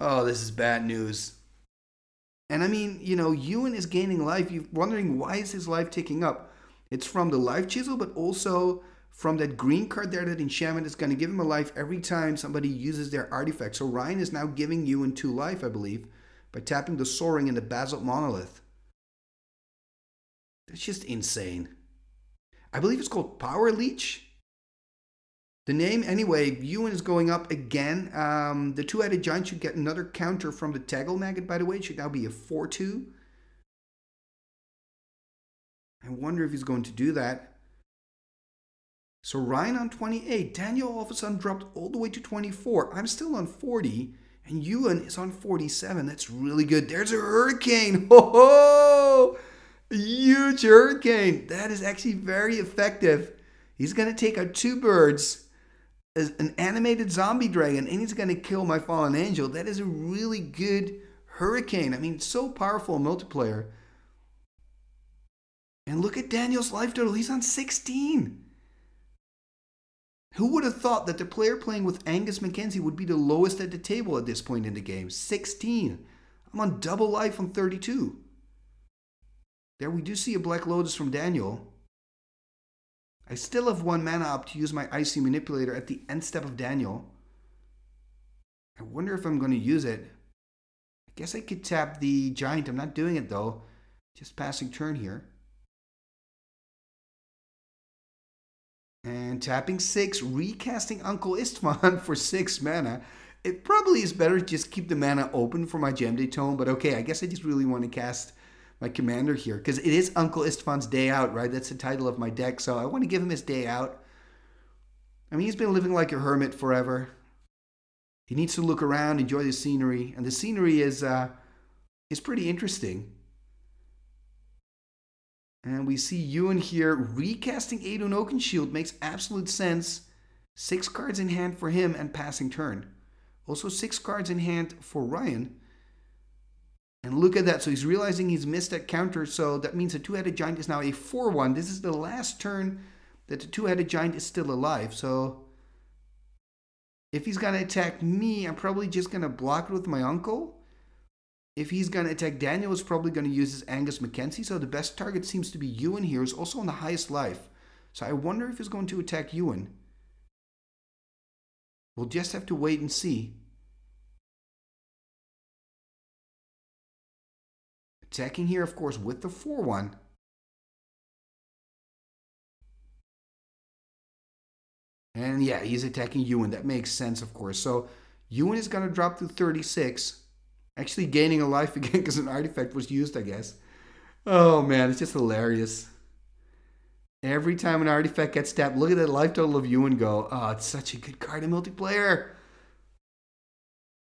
Oh, this is bad news. And I mean, you know, Ewan is gaining life. You're wondering why is his life ticking up? It's from the Life Chisel, but also... from that green card there, that enchantment is going to give him a life every time somebody uses their artifact. So Ryan is now giving Ewan 2 life, I believe, by tapping the Soaring and the Basalt Monolith. That's just insane. I believe it's called Power Leech. The name, anyway, Ewan is going up again. The 2-headed giant should get another counter from the Taggle Maggot, by the way. It should now be a 4-2. I wonder if he's going to do that. So Ryan on 28, Daniel all of a sudden dropped all the way to 24. I'm still on 40, and Ewan is on 47. That's really good. There's a hurricane. Ho ho! A huge hurricane. That is actually very effective. He's going to take out two birds, an animated zombie dragon, and he's going to kill my fallen angel. That is a really good hurricane. I mean, so powerful in multiplayer. And look at Daniel's life total. He's on 16. Who would have thought that the player playing with Angus McKenzie would be the lowest at the table at this point in the game? 16. I'm on double life on 32. There we do see a Black Lotus from Daniel. I still have one mana up to use my Icy Manipulator at the end step of Daniel. I wonder if I'm going to use it. I guess I could tap the Giant. I'm not doing it though. Just passing turn here. And tapping 6, recasting Uncle Istvan for 6 mana. It probably is better to just keep the mana open for my Gem Day Tome, but okay, I guess I just really want to cast my commander here, because it is Uncle Istvan's day out, right? That's the title of my deck, so I want to give him his day out. I mean, he's been living like a hermit forever. He needs to look around, enjoy the scenery, and the scenery is pretty interesting. And we see Ewan here recasting Eidolon Oakenshield. Makes absolute sense. 6 cards in hand for him and passing turn. Also 6 cards in hand for Ryan. And look at that. So he's realizing he's missed that counter. So that means the Two-Headed Giant is now a 4-1. This is the last turn that the Two-Headed Giant is still alive. So if he's going to attack me, I'm probably just going to block it with my uncle. If he's going to attack Daniel, he's probably going to use his Angus McKenzie. So the best target seems to be Ewan here, who's also on the highest life. So I wonder if he's going to attack Ewan. We'll just have to wait and see. Attacking here, of course, with the 4-1. And yeah, he's attacking Ewan. That makes sense, of course. So Ewan is going to drop to 36. Actually gaining a life again because an artifact was used, I guess. Oh man, it's just hilarious. Every time an artifact gets tapped, look at that life total of Ewan go. Oh, it's such a good card in multiplayer.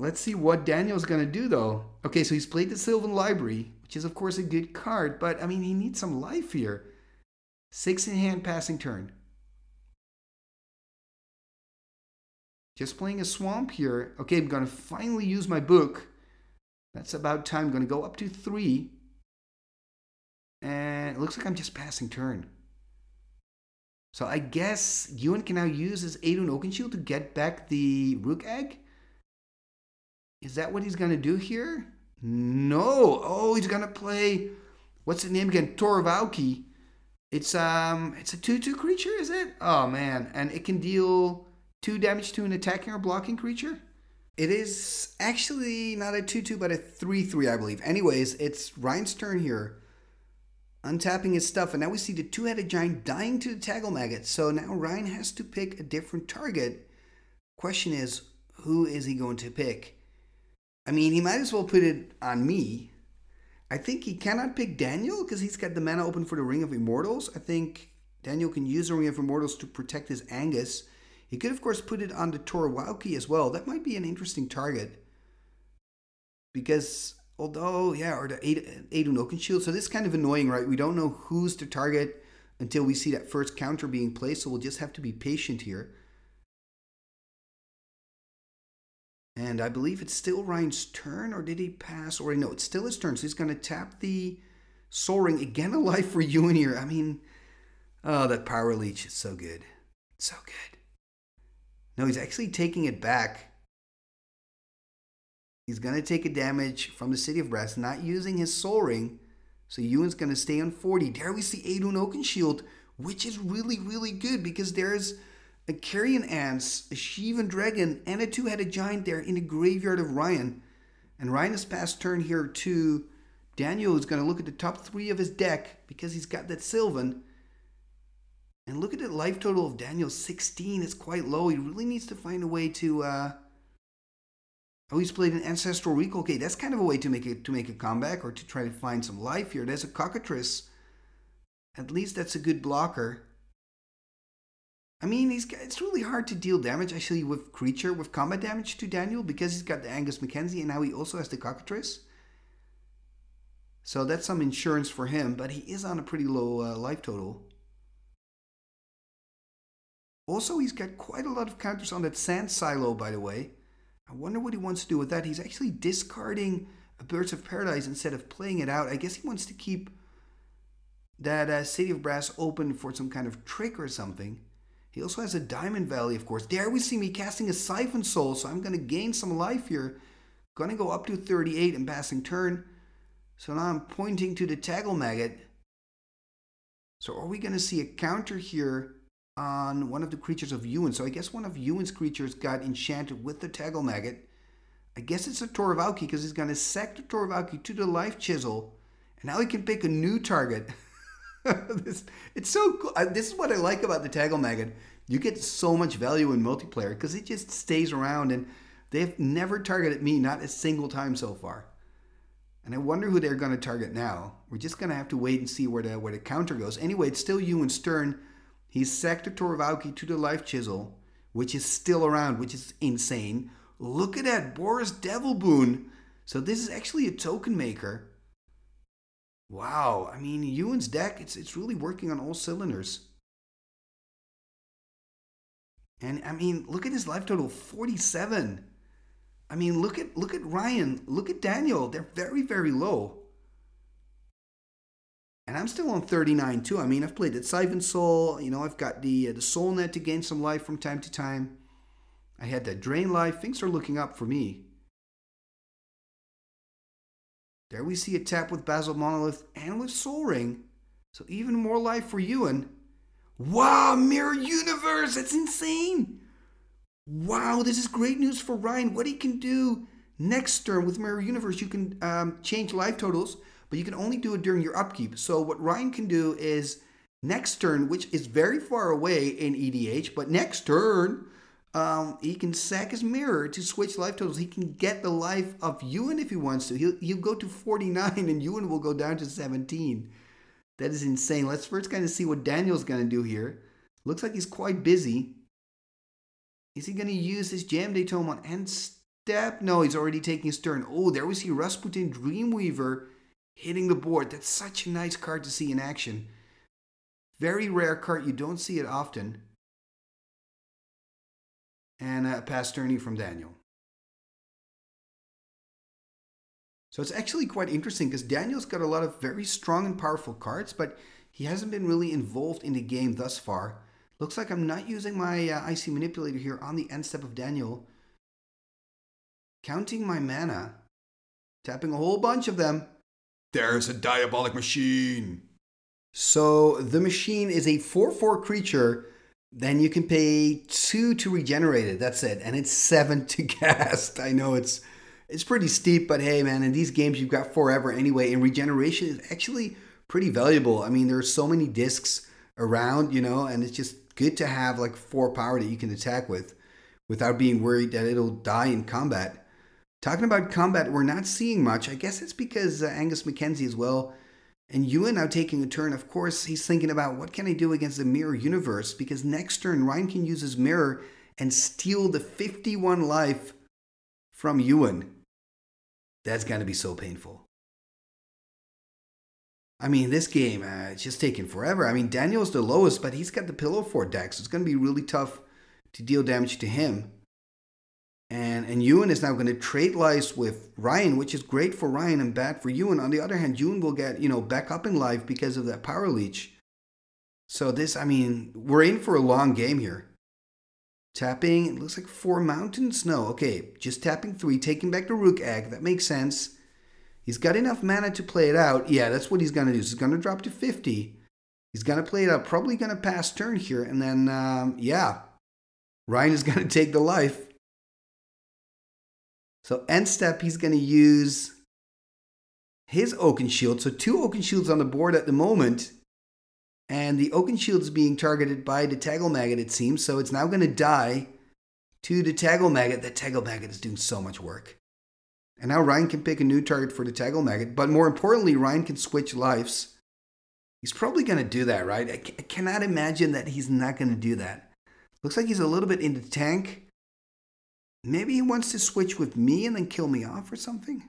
Let's see what Daniel's going to do though. Okay, so he's played the Sylvan Library, which is of course a good card, but I mean, he needs some life here. 6 in hand, passing turn. Just playing a swamp here. Okay, I'm going to finally use my book. That's about time. I'm going to go up to 3. And it looks like I'm just passing turn. So I guess Ewan can now use his Eidolon Oakenshield to get back the Rook Egg. Is that what he's going to do here? No. Oh, he's going to play... What's the name again? Torvalki. It's a 2-2 creature, is it? Oh, man. And it can deal 2 damage to an attacking or blocking creature? It is actually not a 2-2, but a 3-3, I believe. Anyways, it's Ryan's turn here. Untapping his stuff, and now we see the Two-Headed Giant dying to the Taggle Maggot. So now Ryan has to pick a different target. Question is, who is he going to pick? I mean, he might as well put it on me. I think he cannot pick Daniel, because he's got the mana open for the Ring of Immortals. I think Daniel can use the Ring of Immortals to protect his Angus. He could, of course, put it on the Torwauki as well. That might be an interesting target. Because, although, yeah, or the Eidolon Oakenshield. So this is kind of annoying, right? We don't know who's the target until we see that first counter being placed. So we'll just have to be patient here. And I believe it's still Ryan's turn, or did he pass? Or no, it's still his turn. So he's going to tap the Sol Ring. Again, a life for Ewan here. I mean, oh, that Power Leech is so good. So good. No, he's actually taking it back. He's going to take a damage from the City of Brass, not using his Sol Ring. So Ewan's going to stay on 40. There we see Eidolon Oakenshield, which is really, really good because there's a Carrion Ants, a Sheevan Dragon, and a Two-Headed Giant there in the graveyard of Ryan. And Ryan has passed turn here to Daniel, who's going to look at the top 3 of his deck because he's got that Sylvan. And look at the life total of Daniel, 16. It's quite low. He really needs to find a way to... Oh, he's played an Ancestral Recall. Okay, that's kind of a way to make a comeback or to try to find some life here. There's a Cockatrice. At least that's a good blocker. I mean, he's got, it's really hard to deal damage actually with creature, with combat damage to Daniel, because he's got the Angus Mackenzie and now he also has the Cockatrice. So that's some insurance for him, but he is on a pretty low life total. Also, he's got quite a lot of counters on that Sand Silo, by the way. I wonder what he wants to do with that. He's actually discarding a Birds of Paradise instead of playing it out. I guess he wants to keep that City of Brass open for some kind of trick or something. He also has a Diamond Valley, of course. There we see me casting a Siphon Soul, so I'm going to gain some life here. Going to go up to 38 in passing turn. So now I'm pointing to the Taggle Maggot. So are we going to see a counter here on one of the creatures of Ewan? So I guess one of Ewan's creatures got enchanted with the Taggle Maggot. I guess it's a Toravauki because he's going to sack the Toravauki to the Life Chisel. And now he can pick a new target. It's so cool. This is what I like about the Taggle Maggot. You get so much value in multiplayer because it just stays around, and they've never targeted me, not a single time so far. And I wonder who they're going to target now. We're just going to have to wait and see where the counter goes. Anyway, it's still Ewan's turn. He's sacked the Toravauki to the Life Chisel, which is still around, which is insane. Look at that, Boris Devilboon. So this is actually a token maker. Wow, I mean, Ewan's deck, it's really working on all cylinders. And I mean, look at his life total, 47. I mean, look at Ryan, look at Daniel. They're very, very low. And I'm still on 39 too. I mean, I've played that Siphon Soul. You know, I've got the Soul Net to gain some life from time to time. I had that Drain Life. Things are looking up for me. There we see a tap with Basil Monolith and with Soul Ring. So even more life for Ewan. Wow, Mirror Universe! That's insane! Wow, this is great news for Ryan. What he can do next turn with Mirror Universe, you can change life totals, but you can only do it during your upkeep. So what Ryan can do is next turn, which is very far away in EDH, but next turn, he can sack his mirror to switch life totals. He can get the life of Ewan if he wants to. He'll go to 49 and Ewan will go down to 17. That is insane. Let's first kind of see what Daniel's going to do here. Looks like he's quite busy. Is he going to use his Jam Day Tome on end step? No, he's already taking his turn. Oh, there we see Rasputin Dreamweaver hitting the board. That's such a nice card to see in action. Very rare card. You don't see it often. And a pass turning from Daniel. So it's actually quite interesting because Daniel's got a lot of very strong and powerful cards, but he hasn't been really involved in the game thus far. Looks like I'm not using my Icy Manipulator here on the end step of Daniel. Counting my mana. Tapping a whole bunch of them. There's a Diabolic Machine. So the Machine is a 4/4 creature. Then you can pay 2 to regenerate it. That's it. And it's 7 to cast. I know it's pretty steep, but hey, man, in these games you've got forever anyway. And regeneration is actually pretty valuable. I mean, there are so many discs around, you know, and it's just good to have like 4 power that you can attack with without being worried that it'll die in combat. Talking about combat, we're not seeing much. I guess it's because Angus Mackenzie as well. And Ewan now taking a turn, of course, he's thinking about what can I do against the Mirror Universe? Because next turn, Ryan can use his mirror and steal the 51 life from Ewan. That's going to be so painful. I mean, this game, it's just taking forever. I mean, Daniel's the lowest, but he's got the Pillow Fort deck, so it's going to be really tough to deal damage to him. And Ewan is now going to trade lives with Ryan, which is great for Ryan and bad for Ewan. On the other hand, Ewan will get, you know, back up in life because of that power leech. So this, I mean, we're in for a long game here. Tapping, it looks like 4 mountains. No, okay, just tapping 3, taking back the Rook Egg. That makes sense. He's got enough mana to play it out. Yeah, that's what he's going to do. He's going to drop to 50. He's going to play it out. Probably going to pass turn here. And then, yeah, Ryan is going to take the life. So end step, he's going to use his Oaken Shield. So 2 Oaken Shields on the board at the moment. And the Oaken Shield is being targeted by the Taggle Maggot, it seems. So it's now going to die to the Taggle Maggot. That Taggle Maggot is doing so much work. And now Ryan can pick a new target for the Taggle Maggot. But more importantly, Ryan can switch lives. He's probably going to do that, right? I cannot imagine that he's not going to do that. Looks like he's a little bit in the tank. Maybe he wants to switch with me and then kill me off or something.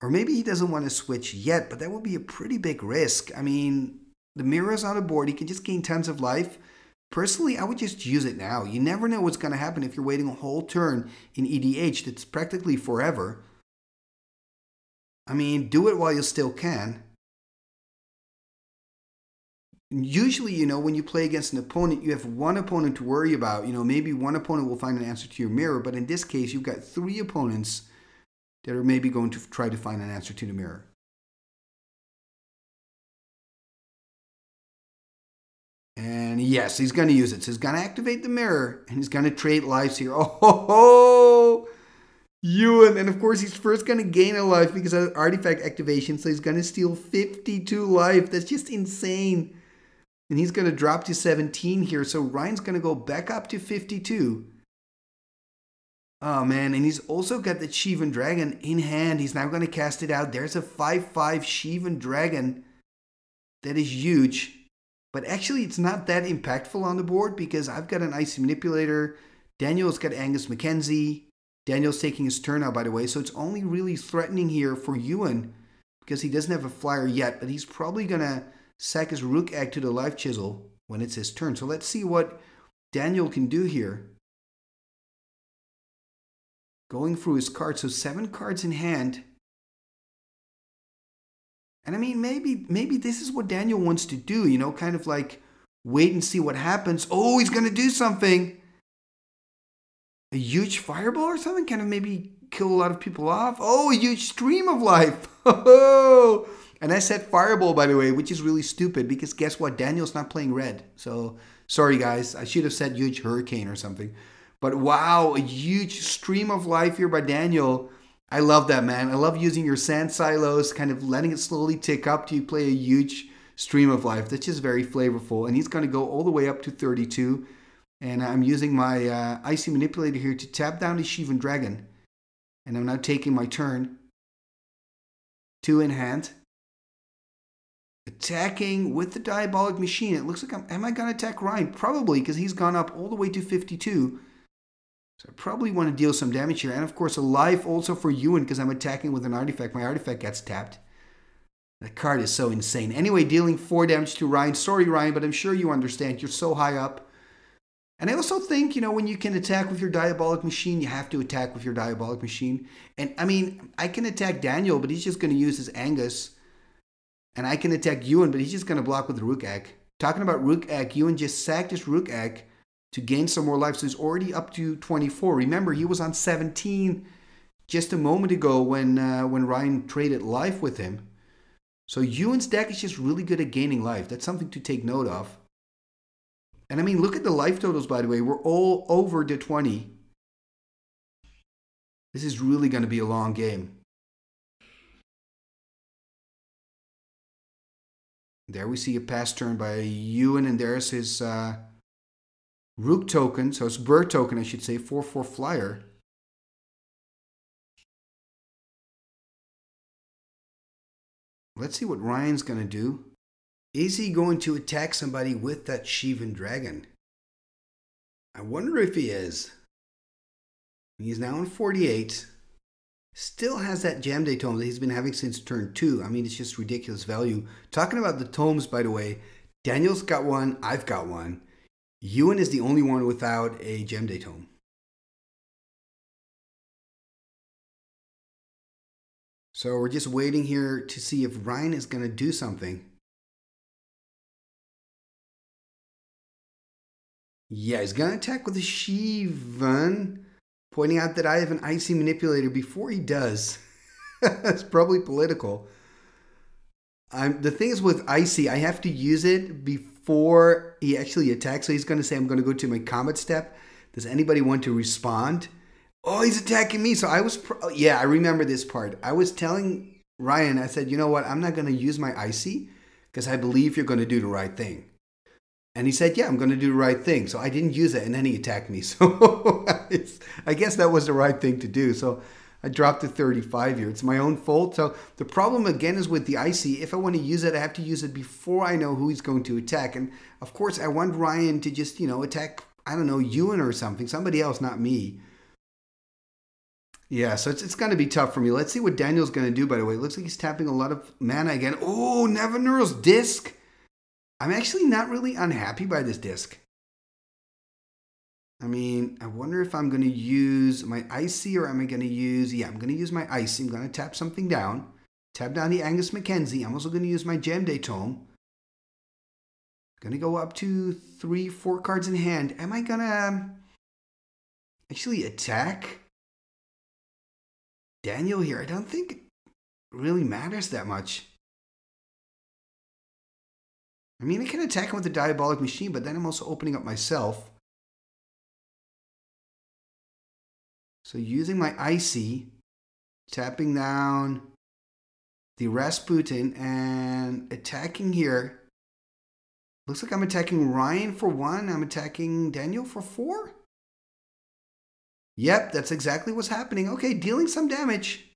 Or maybe he doesn't want to switch yet, but that would be a pretty big risk. I mean, the mirror is on the board. He can just gain tons of life. Personally, I would just use it now. You never know what's going to happen if you're waiting a whole turn in EDH. That's practically forever. I mean, do it while you still can. Usually, you know, when you play against an opponent, you have one opponent to worry about. You know, maybe one opponent will find an answer to your mirror, but in this case, you've got three opponents that are maybe going to try to find an answer to the mirror. And yes, he's going to use it. So he's going to activate the mirror, and he's going to trade lives here. Oh, ho, ho! Ewan, and of course he's first going to gain a life because of artifact activation, so he's going to steal 52 life. That's just insane. And he's going to drop to 17 here, so Ryan's going to go back up to 52. Oh man, and he's also got the Shivan Dragon in hand. He's now going to cast it out. There's a 5-5 Shivan Dragon. That is huge. But actually it's not that impactful on the board because I've got an Icy Manipulator. Daniel's got Angus McKenzie. Daniel's taking his turn now, by the way, so it's only really threatening here for Ewan because he doesn't have a flyer yet, but he's probably going to sack his Rook Egg to the Life Chisel when it's his turn. So let's see what Daniel can do here. Going through his cards, so 7 cards in hand. And I mean, maybe this is what Daniel wants to do, you know, kind of like wait and see what happens. Oh, he's going to do something. A huge fireball or something? Kind of maybe kill a lot of people off? Oh, a huge stream of life. And I said fireball, by the way, which is really stupid because guess what? Daniel's not playing red. So, sorry guys, I should have said huge hurricane or something. But wow, a huge stream of life here by Daniel. I love that, man. I love using your sand silos, kind of letting it slowly tick up till you play a huge stream of life. That's just very flavorful. And he's going to go all the way up to 32. And I'm using my Icy Manipulator here to tap down the Shivan Dragon. And I'm now taking my turn. 2 in hand. Attacking with the Diabolic Machine. It looks like am I going to attack Ryan? Probably, because he's gone up all the way to 52. So I probably want to deal some damage here. And of course a life also for Ewan, because I'm attacking with an artifact. My artifact gets tapped. That card is so insane. Anyway, dealing 4 damage to Ryan. Sorry, Ryan, but I'm sure you understand. You're so high up. And I also think, you know, when you can attack with your Diabolic Machine, you have to attack with your Diabolic Machine. And, I mean, I can attack Daniel, but he's just going to use his Angus. And I can attack Ewan, but he's just going to block with the Rook Egg. Talking about Rook Egg, Ewan just sacked his Rook Egg to gain some more life. So he's already up to 24. Remember, he was on 17 just a moment ago when Ryan traded life with him. So Ewan's deck is just really good at gaining life. That's something to take note of. And I mean, look at the life totals, by the way. We're all over the 20. This is really going to be a long game. There we see a pass turn by Ewan, and there's his Rook token. So it's Bird token, I should say, 4-4 flyer. Let's see what Ryan's going to do. Is he going to attack somebody with that Shivan Dragon? I wonder if he is. He's now on 48. Still has that Jam Day Tome that he's been having since turn 2. I mean, it's just ridiculous value. Talking about the tomes, by the way, Daniel's got one, I've got one. Ewan is the only one without a Jam Day Tome. So we're just waiting here to see if Ryan is going to do something. Yeah, he's going to attack with a Shivan, pointing out that I have an Icy Manipulator before he does. That's probably political. The thing is with Icy, I have to use it before he actually attacks. So he's going to say, I'm going to go to my combat step. Does anybody want to respond? Oh, he's attacking me. So I was, yeah, I remember this part. I was telling Ryan, I said, you know what? I'm not going to use my Icy because I believe you're going to do the right thing. And he said, yeah, I'm going to do the right thing. So I didn't use it, and then he attacked me. So I guess that was the right thing to do. So I dropped to 35 here. It's my own fault. So the problem again is with the IC. If I want to use it, I have to use it before I know who he's going to attack. And of course, I want Ryan to just, you know, attack, I don't know, Ewan or something. Somebody else, not me. Yeah, so it's going to be tough for me. Let's see what Daniel's going to do, by the way. It looks like he's tapping a lot of mana again. Oh, Navanural's disc. I'm actually not really unhappy by this disc. I mean, I wonder if I'm going to use my IC or am I going to use... Yeah, I'm going to use my IC. I'm going to tap something down. Tap down the Angus Mackenzie. I'm also going to use my Jem'Day Tome. Going to go up to 3, 4 cards in hand. Am I going to actually attack Daniel here? I don't think it really matters that much. I mean, I can attack him with the Diabolic Machine, but then I'm also opening up myself. So using my IC, tapping down the Rasputin and attacking here. Looks like I'm attacking Ryan for 1. I'm attacking Daniel for 4. Yep, that's exactly what's happening. Okay, dealing some damage.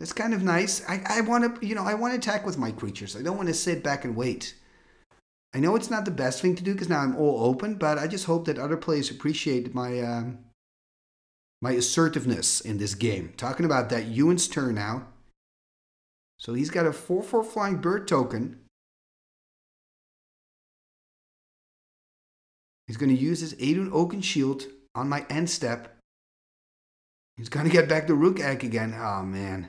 That's kind of nice. I want to, you know, I want to attack with my creatures. I don't want to sit back and wait. I know it's not the best thing to do because now I'm all open, but I just hope that other players appreciate my... my assertiveness in this game. Talking about that, Ewan's turn now. So he's got a 4/4 flying bird token. He's going to use his Eidun Oakenshield on my end step. He's going to get back the Rook Egg again. Oh man.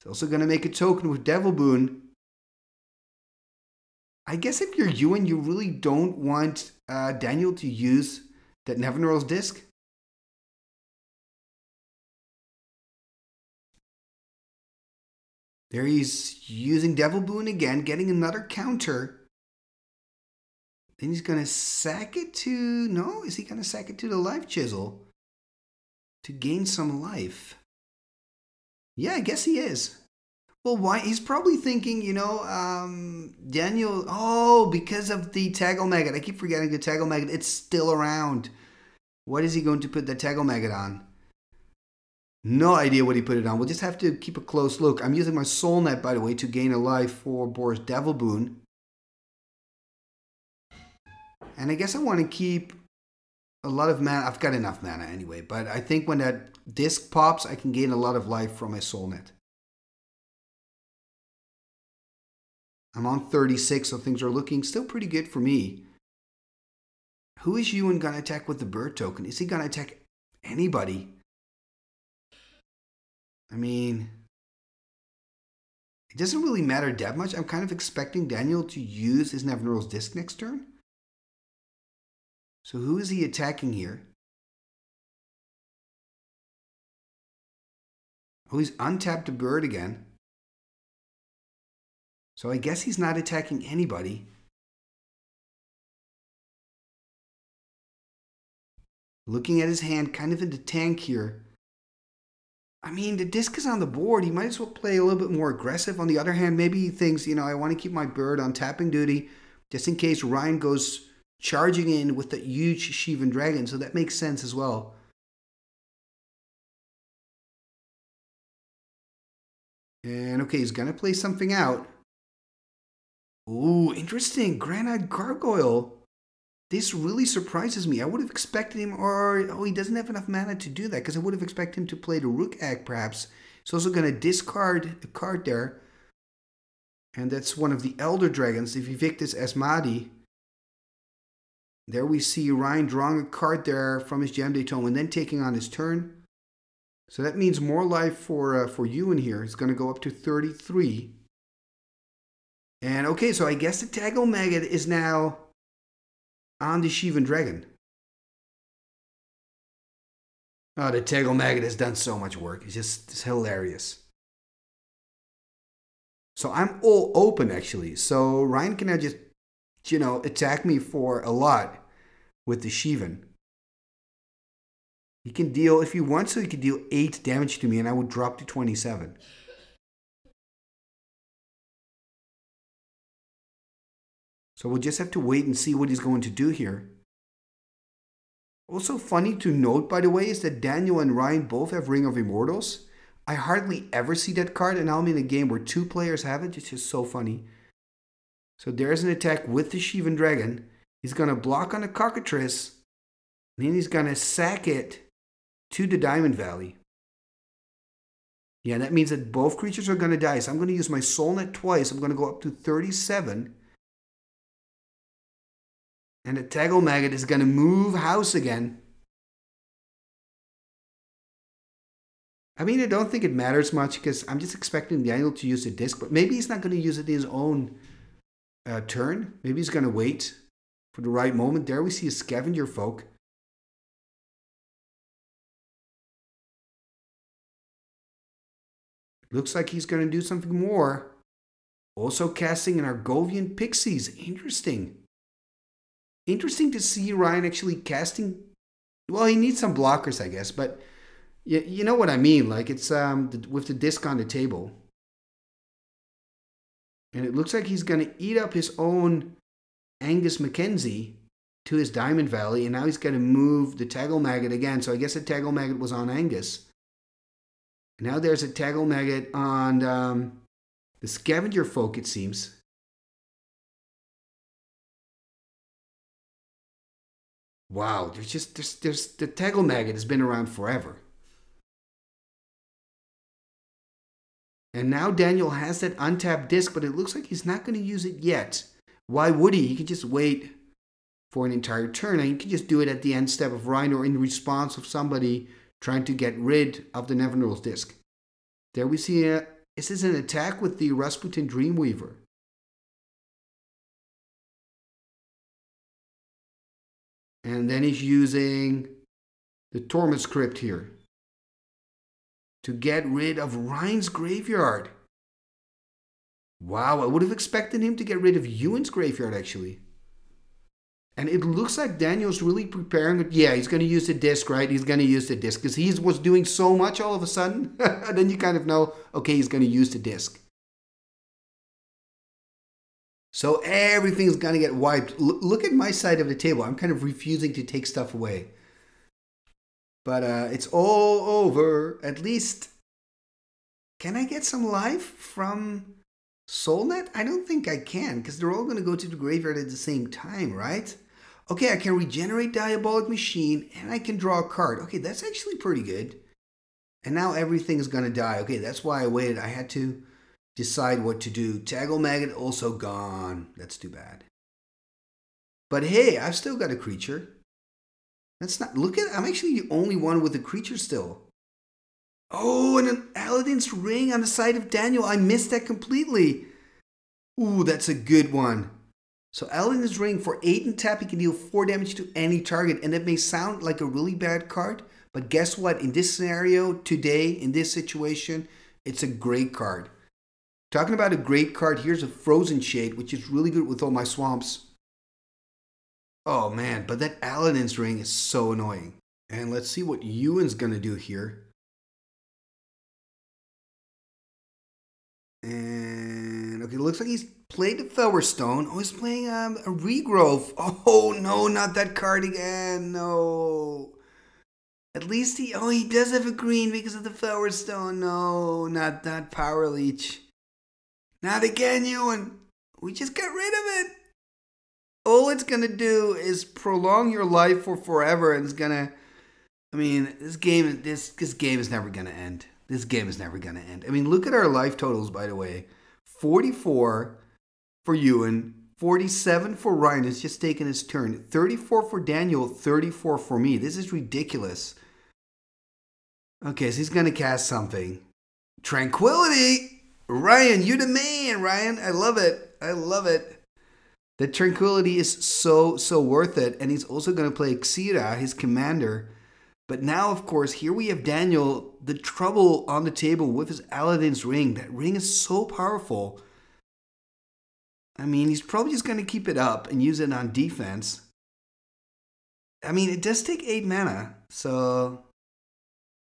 He's also going to make a token with Devil Boon. I guess if you're Ewan, you really don't want Daniel to use that Navanural's Disc. There he's using Devil Boon again, getting another counter. Then he's going to sack it to... No, is he going to sack it to the Life Chisel? To gain some life. Yeah, I guess he is. Well, why? He's probably thinking, you know, Daniel... Oh, because of the Tag'Omegat. I keep forgetting the Tag'Omegat. It's still around. What is he going to put the Tag'Omegat on? No idea what he put it on. We'll just have to keep a close look. I'm using my Soul Net, by the way, to gain a life for Boar's Devil Boon. And I guess I want to keep a lot of mana. I've got enough mana anyway, but I think when that disc pops, I can gain a lot of life from my Soul Net. I'm on 36, so things are looking still pretty good for me. Who is Ewan going to attack with the bird token? Is he going to attack anybody? I mean, it doesn't really matter that much. I'm kind of expecting Daniel to use his Navanural's Disc next turn. So who is he attacking here? Oh, he's untapped a bird again. So I guess he's not attacking anybody. Looking at his hand, kind of in the tank here. I mean, the disc is on the board. He might as well play a little bit more aggressive. On the other hand, maybe he thinks, you know, I want to keep my bird on tapping duty just in case Ryan goes charging in with that huge Shivan Dragon. So that makes sense as well. And okay, he's going to play something out. Ooh, interesting. Granite Gargoyle. This really surprises me. I would have expected him, or, oh, he doesn't have enough mana to do that, because I would have expected him to play the Rook Egg, perhaps. He's also going to discard a card there. And that's one of the Elder Dragons, the Vivictus Asmadi. There we see Ryan drawing a card there from his Jem'Day Tome, and then taking on his turn. So that means more life for Ewan here. He's going to go up to 33. And, okay, so I guess the Tag'Omegat is now... on the Shivan Dragon. Oh, the Tag'Omegat has done so much work. It's just it's hilarious. So I'm all open, actually. So Ryan can now just, you know, attack me for a lot with the Shivan. He can deal, if he wants to, he can deal 8 damage to me, and I would drop to 27. So we'll just have to wait and see what he's going to do here. Also funny to note, by the way, is that Daniel and Ryan both have Ring of Immortals. I hardly ever see that card, and now I'm in a game where two players have it. It's just so funny. So there's an attack with the Shivan Dragon. He's going to block on the Cockatrice. And then he's going to sack it to the Diamond Valley. Yeah, that means that both creatures are going to die. So I'm going to use my Soul Net twice. I'm going to go up to 37. And the Tagomaggot is going to move house again. I mean, I don't think it matters much because I'm just expecting Daniel to use the disc. But maybe he's not going to use it in his own turn. Maybe he's going to wait for the right moment. There we see a Scavenger Folk. Looks like he's going to do something more. Also casting an Argovian Pixies. Interesting. Interesting to see Ryan actually casting. Well, he needs some blockers, I guess. But you know what I mean. Like, it's with the disc on the table. And it looks like he's going to eat up his own Angus Mackenzie to his Diamond Valley. And now he's going to move the Tagomaggot again. So I guess the Tagomaggot was on Angus. Now there's a Tagomaggot on the Scavenger Folk, it seems. Wow, the Tagomaggot has been around forever. And now Daniel has that untapped disc, but it looks like he's not going to use it yet. Why would he? He could just wait for an entire turn, and he could just do it at the end step of Ryan or in response of somebody trying to get rid of the Nevernerals disc. There we see this is an attack with the Rasputin Dreamweaver. And then he's using the Torment Script here to get rid of Ryan's Graveyard. Wow, I would have expected him to get rid of Ewan's Graveyard, actually. And it looks like Daniel's really preparing. Yeah, he's going to use the disc, right? He's going to use the disc because he was doing so much all of a sudden. Then you kind of know, okay, he's going to use the disc. So everything's going to get wiped. Look at my side of the table. I'm kind of refusing to take stuff away. But it's all over. At least, can I get some life from Soulnet? I don't think I can because they're all going to go to the graveyard at the same time, right? Okay, I can regenerate Diabolic Machine, and I can draw a card. Okay, that's actually pretty good. And now everything is going to die. Okay, that's why I waited. I had to decide what to do. Tagomaggot also gone. That's too bad. But hey, I've still got a creature. That's not... Look at... I'm actually the only one with a creature still. Oh, and an Aladdin's Ring on the side of Daniel. I missed that completely. Ooh, that's a good one. So Aladdin's Ring for 8 and tap, he can deal 4 damage to any target. And that may sound like a really bad card, but guess what? In this scenario, today, in this situation, it's a great card. Talking about a great card, here's a Frozen Shade, which is really good with all my swamps. Oh man, but that Aladdin's Ring is so annoying. And let's see what Ewan's gonna do here. And okay, it looks like he's played the Felwar Stone. Oh, he's playing a Regrowth. Oh no, not that card again. No. At least he does have a green because of the Felwar Stone. No, not that Power Leech. Not again, Ewan. We just got rid of it. All it's gonna do is prolong your life for forever, and it's gonna... I mean, this game is never gonna end. This game is never going to end. I mean, look at our life totals, by the way. 44 for Ewan, 47 for Ryan. It's just taken his turn. 34 for Daniel, 34 for me. This is ridiculous. Okay, so he's going to cast something. Tranquility! Ryan, you're the man, Ryan. I love it. I love it. The Tranquility is so, so worth it. And he's also going to play Xira, his commander. But now, of course, here we have Daniel, the trouble on the table with his Aladdin's Ring. That ring is so powerful. I mean, he's probably just going to keep it up and use it on defense. I mean, it does take 8 mana, so...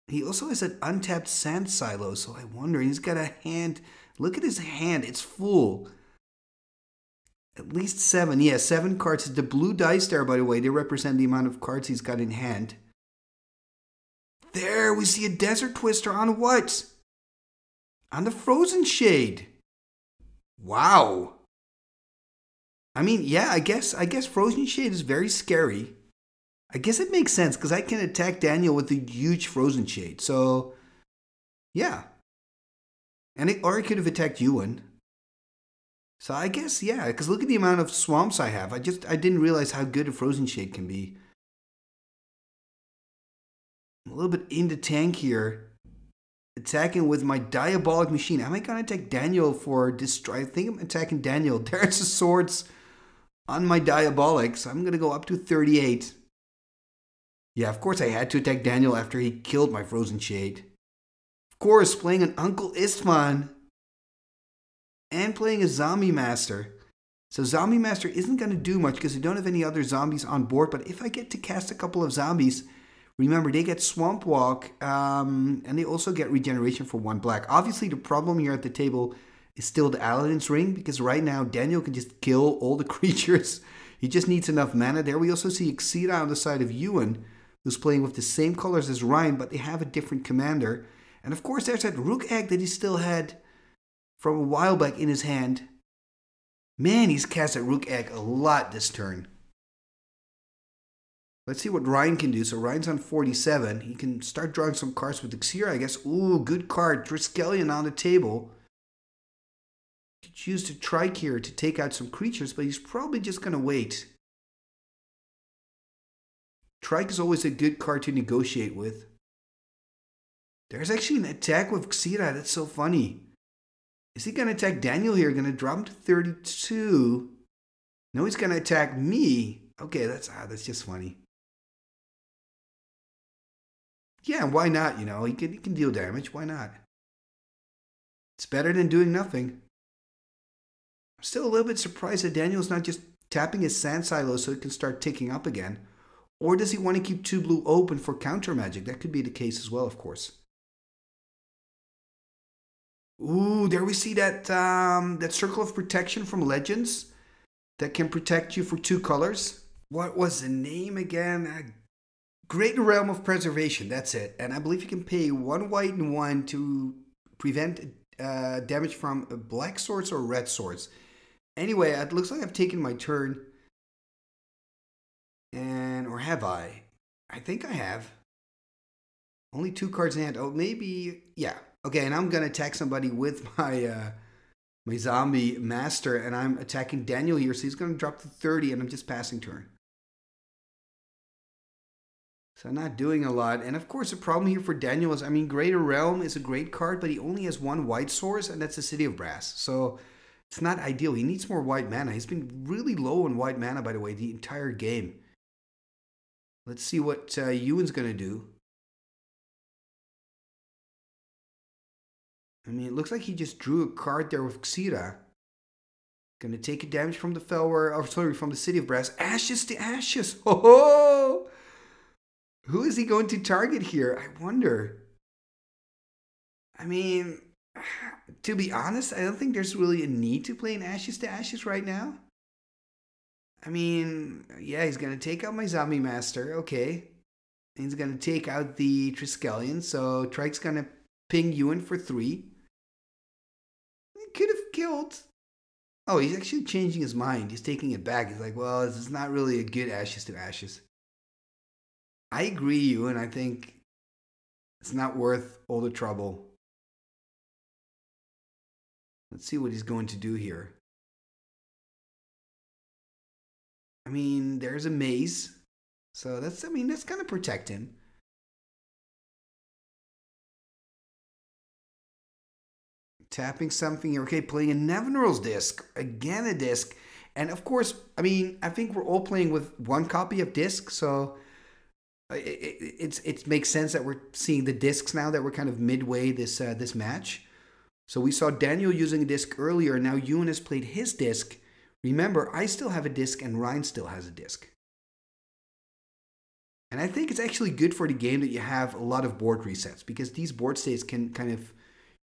He also has an untapped Sand Silo, so I wonder. He's got a hand. Look at his hand. It's full. At least 7. Yeah, 7 cards. The blue dice there, by the way, they represent the amount of cards he's got in hand. There we see a Desert Twister on what? and a frozen shade. Wow. I mean, yeah, I guess frozen shade is very scary. I guess it makes sense because I can attack Daniel with a huge frozen shade. So, yeah. Or I could have attacked Ewan. So I guess, yeah, because look at the amount of swamps I have. I didn't realize how good a frozen shade can be. I'm a little bit in the tank here. Attacking with my diabolic machine. Am I going to attack Daniel for this strike? I think I'm attacking Daniel. There's the swords on my diabolic. So I'm going to go up to 38. Yeah, of course I had to attack Daniel after he killed my frozen shade. Of course, playing an Uncle Istvan. And playing a Zombie Master. So Zombie Master isn't going to do much because we don't have any other zombies on board. But if I get to cast a couple of zombies... Remember, they get Swamp Walk, and they also get Regeneration for 1 black. Obviously, the problem here at the table is still the Aladdin's Ring, because right now, Daniel can just kill all the creatures. He just needs enough mana. There we also see Ixira on the side of Ewan, who's playing with the same colors as Ryan, but they have a different commander. And of course, there's that Rook Egg that he still had from a while back in his hand. Man, he's cast that Rook Egg a lot this turn. Let's see what Ryan can do. So Ryan's on 47. He can start drawing some cards with Ixira, I guess. Ooh, good card. Triskelion on the table. He could use the Trike here to take out some creatures, but he's probably just going to wait. Trike is always a good card to negotiate with. There's actually an attack with Ixira. That's so funny. Is he going to attack Daniel here? Going to drop him to 32. No, he's going to attack me. Okay, that's just funny. Yeah, why not, you know? He can deal damage. Why not? It's better than doing nothing. I'm still a little bit surprised that Daniel's not just tapping his sand silo so it can start ticking up again. Or does he want to keep 2 blue open for counter magic? That could be the case as well, of course. Ooh, there we see that, that Circle of Protection from Legends that can protect you for 2 colors. What was the name again? Great Realm of Preservation, that's it. And I believe you can pay 1 white and 1 to prevent damage from black swords or red swords. Anyway, it looks like I've taken my turn. And, or have I? I think I have. Only 2 cards in hand. Oh, maybe, yeah. Okay, and I'm gonna attack somebody with my, my Zombie Master. And I'm attacking Daniel here, so he's gonna drop to 30 and I'm just passing turn. So not doing a lot. And of course, the problem here for Daniel is, I mean, Greater Realm is a great card, but he only has 1 white source, and that's the City of Brass. So it's not ideal. He needs more white mana. He's been really low on white mana, by the way, the entire game. Let's see what Ewan's going to do. I mean, it looks like he just drew a card there with Ixira. Going to take a damage from the Felwar, or sorry, from the City of Brass. Ashes to Ashes. Ho ho! Who is he going to target here? I wonder. I mean, to be honest, I don't think there's really a need to play an Ashes to Ashes right now. I mean, yeah, he's going to take out my Zombie Master. Okay. And he's going to take out the Triskelion. So Trike's going to ping Ewan for 3. He could have killed. Oh, he's actually changing his mind. He's taking it back. He's like, well, this is not really a good Ashes to Ashes. I agree, Ewan, I think it's not worth all the trouble. Let's see what he's going to do here. I mean, there's a maze. So that's, I mean, that's going to protect him. Tapping something here. Okay, playing a Nevinyrl's Disc. Again, a disc. And of course, I mean, I think we're all playing with 1 copy of disc, so... It makes sense that we're seeing the discs now that we're kind of midway this this match. So we saw Daniel using a disc earlier. Now Ewan has played his disc. Remember, I still have a disc and Ryan still has a disc. And I think it's actually good for the game that you have a lot of board resets, because these board states can kind of,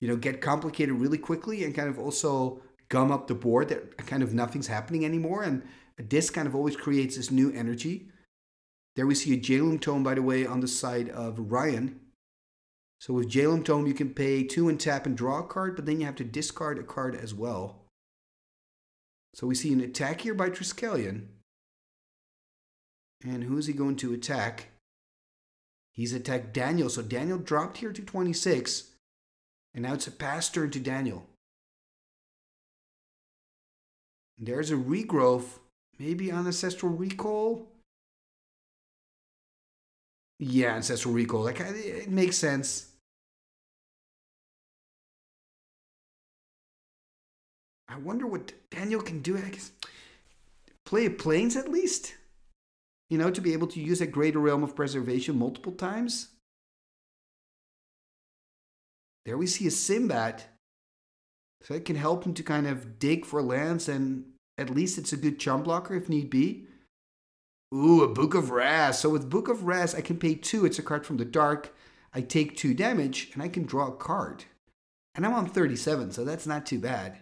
you know, get complicated really quickly and kind of also gum up the board that kind of nothing's happening anymore. And a disc kind of always creates this new energy. There we see a Jhelum Tome, by the way, on the side of Ryan. So with Jhelum Tome, you can pay 2 and tap and draw a card, but then you have to discard a card as well. So we see an attack here by Triskelion. And who is he going to attack? He's attacked Daniel. So Daniel dropped here to 26. And now it's a pass turn to Daniel. There's a regrowth. Maybe on Ancestral Recall? Yeah, Ancestral Recall. Like, it makes sense. I wonder what Daniel can do. I guess play Plains at least? You know, to be able to use a Greater Realm of Preservation multiple times. There we see a Sinbad. So that can help him to kind of dig for lands, and at least it's a good chum blocker if need be. Ooh, a Book of Raz. So with Book of Raz, I can pay 2. It's a card from the dark. I take 2 damage, and I can draw a card. And I'm on 37, so that's not too bad.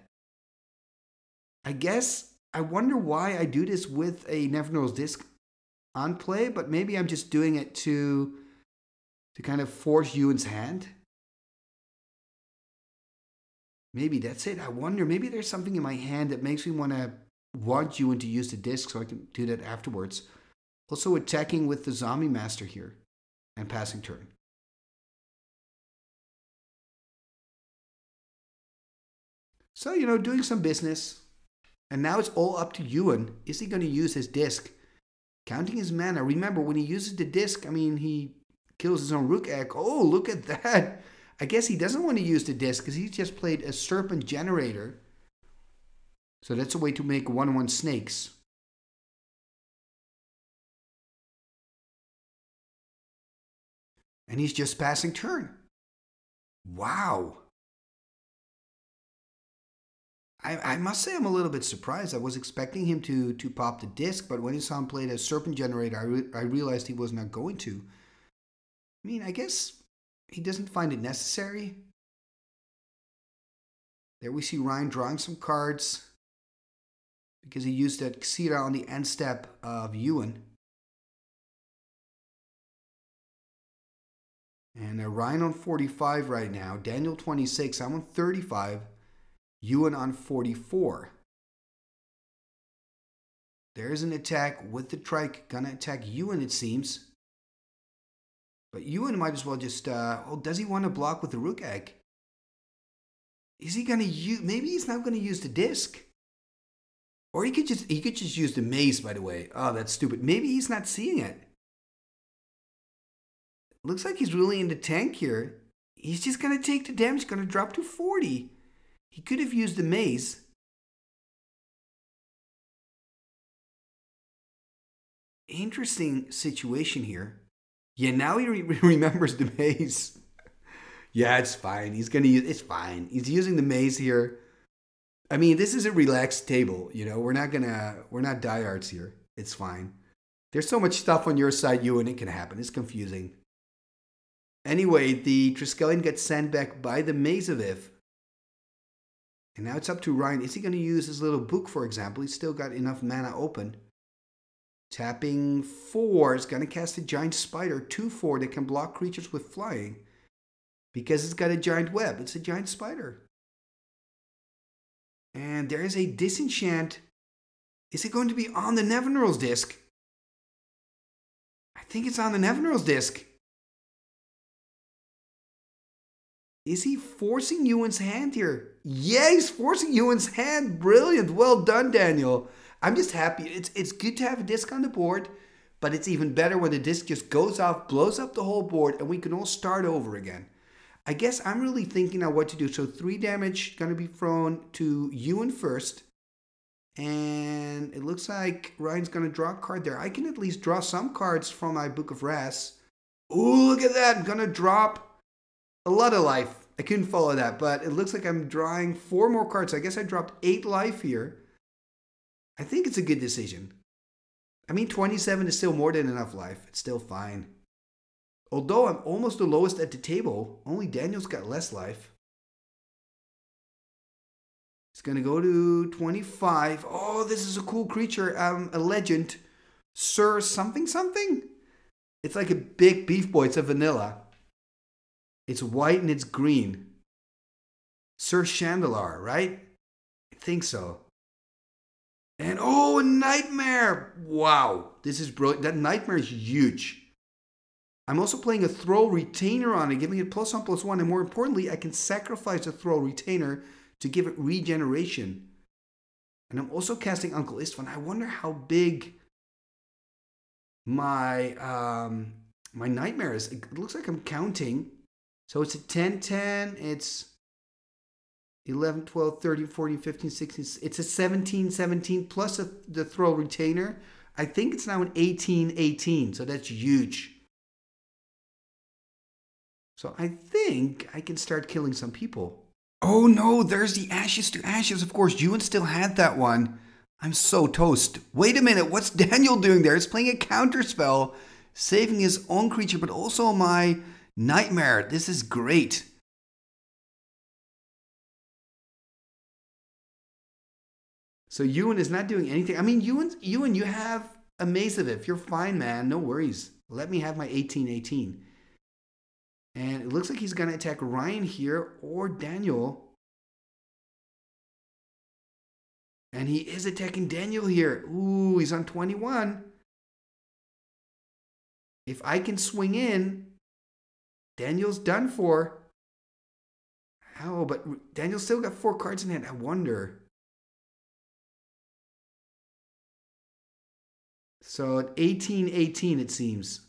I guess I wonder why I do this with a Nevernoil's Disc on play, but maybe I'm just doing it to kind of force Ewan's hand. Maybe that's it. I wonder, maybe there's something in my hand that makes me want Ewan to use the disc, so I can do that afterwards. Also attacking with the Zombie Master here and passing turn. So, you know, doing some business. And now it's all up to Ewan. Is he going to use his disc? Counting his mana. Remember, when he uses the disc, I mean, he kills his own Rook Egg. Oh, look at that. I guess he doesn't want to use the disc because he's just played a Serpent Generator. So that's a way to make 1/1 snakes. And he's just passing turn. Wow. I must say I'm a little bit surprised. I was expecting him to pop the disc, but when I saw him play a Serpent Generator, I realized he was not going to. I mean, I guess he doesn't find it necessary. There we see Ryan drawing some cards because he used that Xira on the end step of Ewan. And Ryan on 45 right now. Daniel 26. I'm on 35. Ewan on 44. There's an attack with the trike. Gonna attack Ewan, it seems. But Ewan might as well just, oh, does he want to block with the Rook Egg? Is he going to use, maybe he's not going to use the disc. Or he could just use the maze, by the way. Oh, that's stupid. Maybe he's not seeing it. Looks like he's really in the tank here. He's just going to take the damage, going to drop to 40. He could have used the maze. Interesting situation here. Yeah, now he remembers the maze. Yeah, it's fine. He's going to use... It's fine. He's using the maze here. I mean, this is a relaxed table, you know? We're not diehards here. It's fine. There's so much stuff on your side, Ewan, it can happen. It's confusing. Anyway, the Triskelion gets sent back by the Maze of If. And now it's up to Ryan. Is he going to use his little book, for example? He's still got enough mana open. Tapping 4 is going to cast a Giant Spider, 2/4 that can block creatures with flying. Because it's got a giant web, it's a giant spider. And there is a disenchant. Is it going to be on the Nevernoil's Disc? I think it's on the Nevernoil's Disc. Is he forcing Ewan's hand here? Yeah, he's forcing Ewan's hand. Brilliant. Well done, Daniel. I'm just happy. It's good to have a disc on the board, but it's even better when the disc just goes off, blows up the whole board, and we can all start over again. I guess I'm really thinking now what to do. So 3 damage going to be thrown to Ewan first. And it looks like Ryan's going to draw a card there. I can at least draw some cards from my Book of Raz. Ooh, look at that. I'm going to drop a lot of life. I couldn't follow that, but it looks like I'm drawing 4 more cards. I guess I dropped 8 life here. I think it's a good decision. I mean, 27 is still more than enough life. It's still fine. Although I'm almost the lowest at the table. Only Daniel's got less life. It's going to go to 25. Oh, this is a cool creature. A legend. Sir something something? It's like a big beef boy. It's a vanilla. It's white and it's green. Sir Chandelar, right? I think so. And oh, a nightmare! Wow, this is brilliant. That nightmare is huge. I'm also playing a throw retainer on it, giving it +1/+1, and more importantly, I can sacrifice a throw retainer to give it regeneration. And I'm also casting Uncle Istvan. I wonder how big my my nightmare is. It looks like I'm counting. So it's a 10, 10, it's 11, 12, 13, 14, 15, 16. It's a 17, 17 plus the throw retainer. I think it's now an 18, 18, so that's huge. So I think I can start killing some people. Oh no, there's the Ashes to Ashes. Of course, Ewan still had that one. I'm so toast. Wait a minute, what's Daniel doing there? He's playing a counterspell, saving his own creature, but also my nightmare. This is great. So Ewan is not doing anything. I mean, Ewan, you have a Maze of If. You're fine, man. No worries. Let me have my 18-18. And it looks like he's going to attack Ryan here or Daniel. And he is attacking Daniel here. Ooh, he's on 21. If I can swing in, Daniel's done for. Oh, but Daniel's still got 4 cards in hand. I wonder. So 18-18 it seems.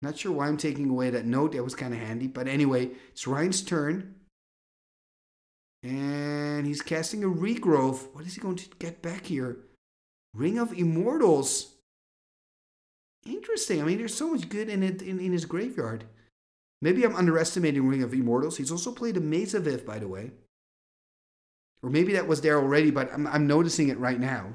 Not sure why I'm taking away that note. That was kind of handy. But anyway, it's Ryan's turn. And he's casting a regrowth. What is he going to get back here? Ring of Immortals. Interesting. I mean, there's so much good in it in his graveyard. Maybe I'm underestimating Ring of Immortals. He's also played a Maze of If, by the way. Or maybe that was there already, but I'm noticing it right now.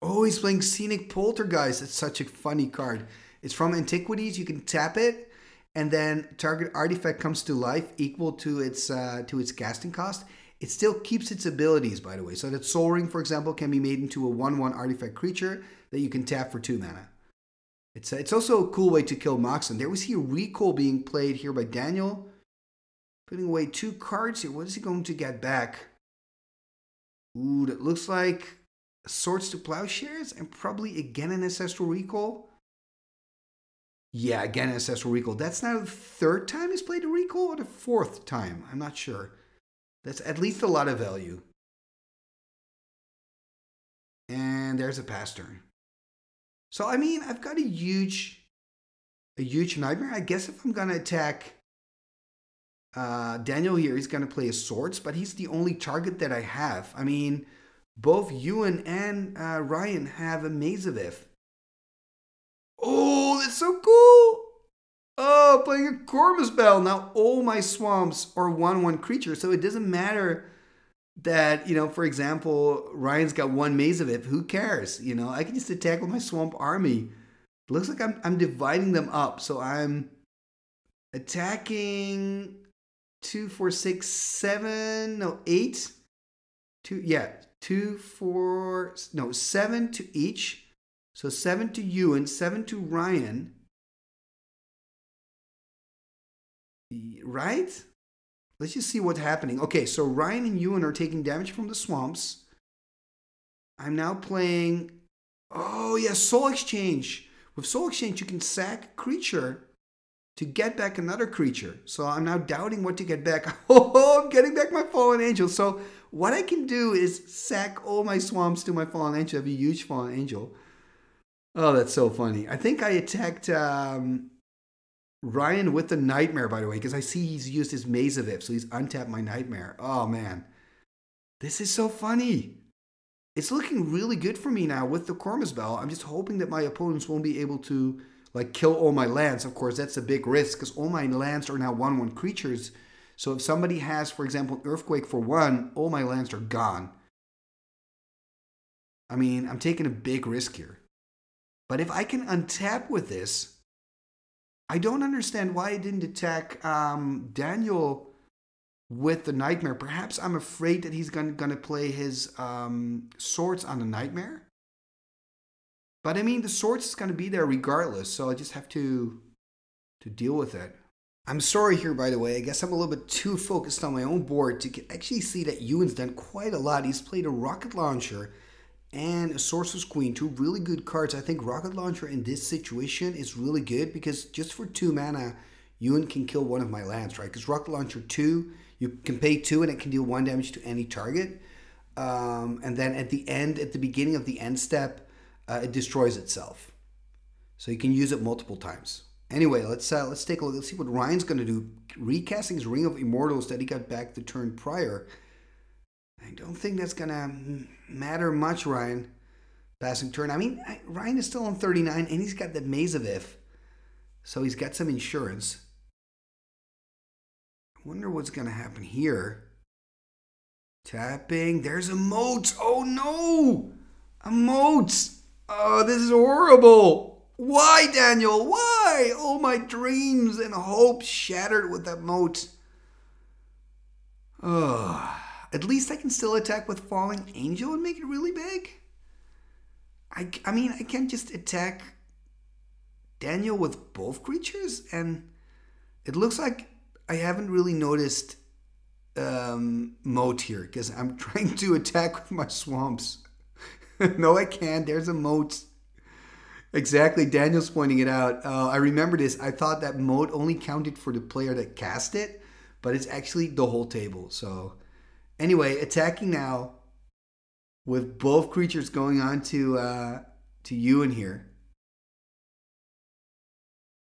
Oh, he's playing Scenic Poltergeist. That's such a funny card. It's from Antiquities. You can tap it, and then target artifact comes to life equal to its casting cost. It still keeps its abilities, by the way. So that Sol Ring, for example, can be made into a 1/1 artifact creature that you can tap for 2 mana. It's also a cool way to kill Moxen. There was here Recall being played here by Daniel, putting away 2 cards here. What is he going to get back? Ooh, that looks like Swords to Plowshares, and probably again an Ancestral Recall. Yeah, again an Ancestral Recall. That's now the 3rd time he's played a Recall, or the 4th time? I'm not sure. That's at least a lot of value. And there's a pass turn. So, I mean, I've got a huge nightmare. I guess if I'm going to attack Daniel here, he's going to play a Swords, but he's the only target that I have. I mean, both Ewan and Ryan have a Maze of If. Oh, that's so cool! Oh, playing a Corvus Bell. Now all my swamps are 1/1 creatures, so it doesn't matter that, you know, for example, Ryan's got 1 Maze of If. Who cares? You know, I can just attack with my swamp army. It looks like I'm dividing them up. So I'm attacking 2, 4, 6, 7, no 8. 7 to each. So 7 to Ewan, 7 to Ryan. Right? Let's just see what's happening. Okay, so Ryan and Ewan are taking damage from the swamps. I'm now playing... Oh, yeah, Soul Exchange. With Soul Exchange, you can sack a creature to get back another creature. So I'm now doubting what to get back. Oh, I'm getting back my Fallen Angel. So what I can do is sack all my swamps to my Fallen Angel. I have a huge Fallen Angel. Oh, that's so funny. I think I attacked Ryan with the Nightmare, by the way, because I see he's used his Maze of If, so he's untapped my Nightmare. Oh, man. This is so funny. It's looking really good for me now with the Corvus Bell. I'm just hoping that my opponents won't be able to, like, kill all my lands. Of course, that's a big risk because all my lands are now 1/1 creatures. So if somebody has, for example, Earthquake for 1, all my lands are gone. I mean, I'm taking a big risk here. But if I can untap with this, I don't understand why I didn't attack Daniel with the Nightmare. Perhaps I'm afraid that he's going to play his Swords on the Nightmare. But I mean, the source is going to be there regardless, so I just have to deal with it. I'm sorry here, by the way. I guess I'm a little bit too focused on my own board to actually see that Ewan's done quite a lot. He's played a rocket launcher and a sorcerer's queen, two really good cards. I think rocket launcher in this situation is really good because just for 2 mana, Ewan can kill one of my lands, right? Because rocket launcher 2, you can pay 2 and it can deal 1 damage to any target. And then at the beginning of the end step, it destroys itself. So you can use it multiple times. Anyway, let's take a look. Let's see what Ryan's going to do. Recasting his Ring of Immortals that he got back the turn prior. I don't think that's going to matter much, Ryan. Passing turn. I mean, Ryan is still on 39, and he's got that Maze of If. So he's got some insurance. I wonder what's going to happen here. Tapping. There's a Moat. Oh, no! A Moat. Oh, this is horrible. Why, Daniel? Why? All my dreams and hopes shattered with that Moat. Oh, at least I can still attack with Falling Angel and make it really big. I mean, I can't just attack Daniel with both creatures, and it looks like I haven't really noticed Moat here because I'm trying to attack with my swamps. No, I can't. There's a Moat. Exactly, Daniel's pointing it out. I remember this. I thought that Moat only counted for the player that cast it, but it's actually the whole table. So anyway, attacking now with both creatures going on to Ewan here.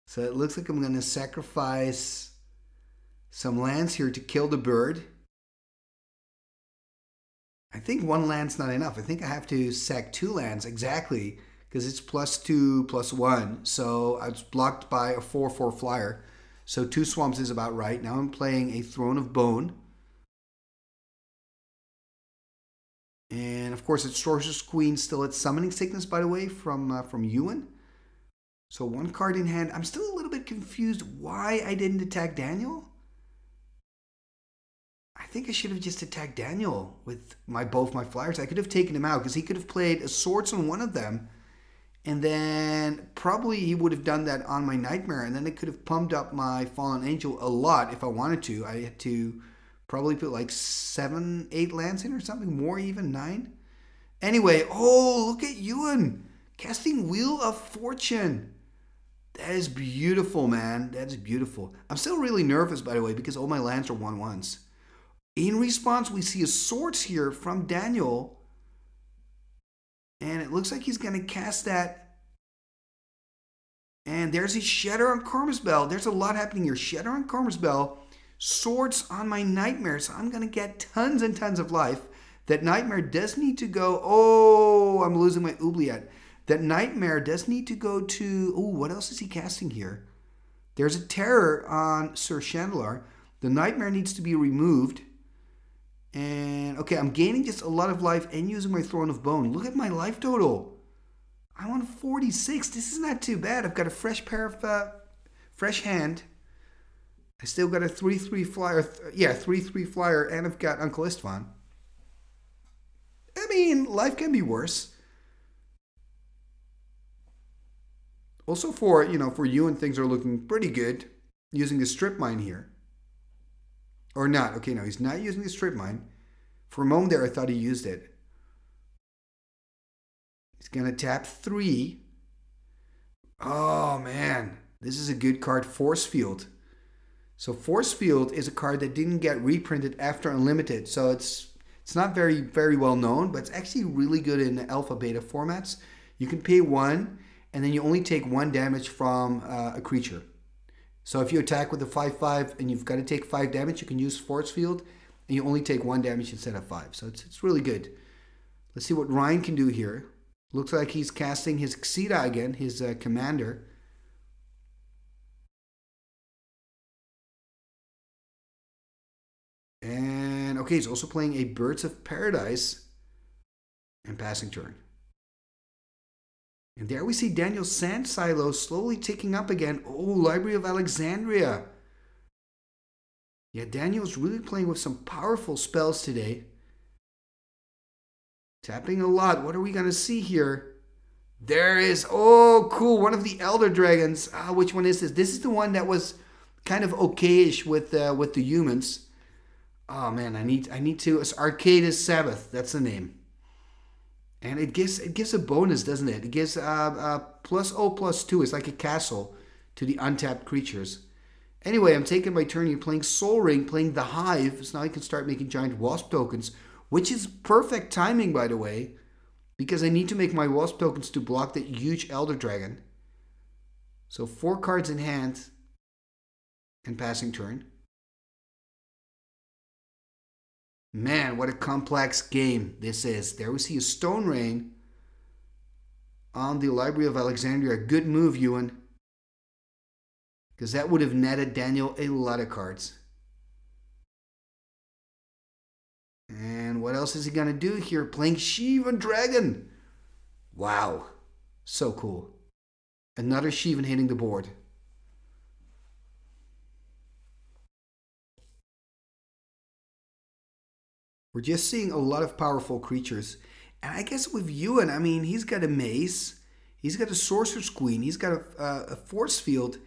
So it looks like I'm going to sacrifice some lands here to kill the bird. I think 1 land's not enough. I think I have to sack 2 lands, exactly. Because it's +2/+1, so I was blocked by a 4/4 flyer. So 2 swamps is about right. Now I'm playing a Throne of Bone. And of course it's Sorcerer's Queen still at Summoning Sickness, by the way, from Ewan. So 1 card in hand. I'm still a little bit confused why I didn't attack Daniel. I think I should have just attacked Daniel with both my flyers. I could have taken him out because he could have played a Swords on one of them. And then probably he would have done that on my Nightmare. And then it could have pumped up my Fallen Angel a lot if I wanted to. I had to probably put like 7, 8 lands in or something. More even, 9. Anyway, oh, look at Ewan. Casting Wheel of Fortune. That is beautiful, man. That is beautiful. I'm still really nervous, by the way, because all my lands are 1/1s. In response, we see a Swords here from Daniel. And it looks like he's going to cast that. And there's a Shatter on Karma's Bell. There's a lot happening here. Shatter on Karma's Bell. Swords on my Nightmare. So I'm going to get tons and tons of life. That Nightmare does need to go. Oh, I'm losing my oubliette. That Nightmare does need to go to. Oh, what else is he casting here? There's a Terror on Sir Chandelar. The Nightmare needs to be removed. And, okay, I'm gaining just a lot of life and using my Throne of Bone. Look at my life total. I'm on 46. This is not too bad. I've got a fresh pair of, fresh hand. I still got a 3-3 flyer. 3-3 flyer, and I've got Uncle Istvan. I mean, life can be worse. Also for, you know, for Ewan, things are looking pretty good using the Strip Mine here. Or not. Okay, no, he's not using the Strip Mine. For a moment there, I thought he used it. He's going to tap 3. Oh, man. This is a good card. Force Field. So Force Field is a card that didn't get reprinted after Unlimited. So it's not very, very well known, but it's actually really good in alpha, beta formats. You can pay 1, and then you only take 1 damage from a creature. So if you attack with a 5/5 and you've got to take 5 damage, you can use Force Field and you only take 1 damage instead of 5. So it's really good. Let's see what Ryan can do here. Looks like he's casting his Xydah again, his commander. And okay, he's also playing a Birds of Paradise and passing turn. And there we see Daniel's Sand Silo slowly ticking up again. Oh, Library of Alexandria. Yeah, Daniel's really playing with some powerful spells today. Tapping a lot. What are we going to see here? There is, oh, cool, one of the Elder Dragons. Which one is this? This is the one that was kind of okay-ish with the humans. Oh, man, I need to... It's Arcadus Sabbath. That's the name. And it gives a bonus, doesn't it? It gives +0/+2. It's like a castle to the untapped creatures. Anyway, I'm taking my turn. You're playing Soul Ring, playing the Hive. So now I can start making giant wasp tokens, which is perfect timing, by the way, because I need to make my wasp tokens to block that huge Elder Dragon. So 4 cards in hand and passing turn. Man, what a complex game this is. There we see a Stone Rain on the Library of Alexandria. Good move, Ewan. Because that would have netted Daniel a lot of cards. And what else is he going to do here? Playing Shivan Dragon. Wow. So cool. Another Shivan hitting the board. We're just seeing a lot of powerful creatures. And I guess with Ewan, I mean, he's got a mace. He's got a Sorcerer's Queen. He's got a force field.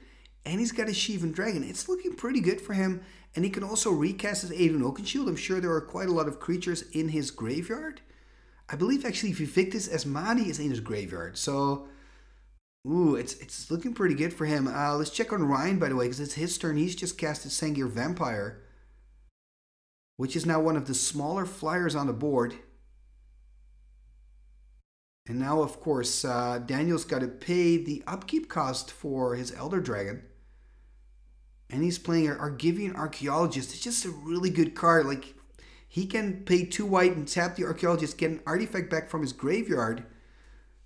And he's got a Shivan Dragon. It's looking pretty good for him. And he can also recast his Aedon Oakenshield. I'm sure there are quite a lot of creatures in his graveyard. I believe actually Vivictus Asmadi is in his graveyard. So, ooh, it's looking pretty good for him. Let's check on Ryan, by the way, because it's his turn. He's just casted Sengir Vampire, which is now one of the smaller flyers on the board. And now, of course, Daniel's got to pay the upkeep cost for his Elder Dragon. And he's playing an Argivian Archaeologist. It's just a really good card. Like, he can pay 2 white and tap the Archaeologist, get an artifact back from his graveyard.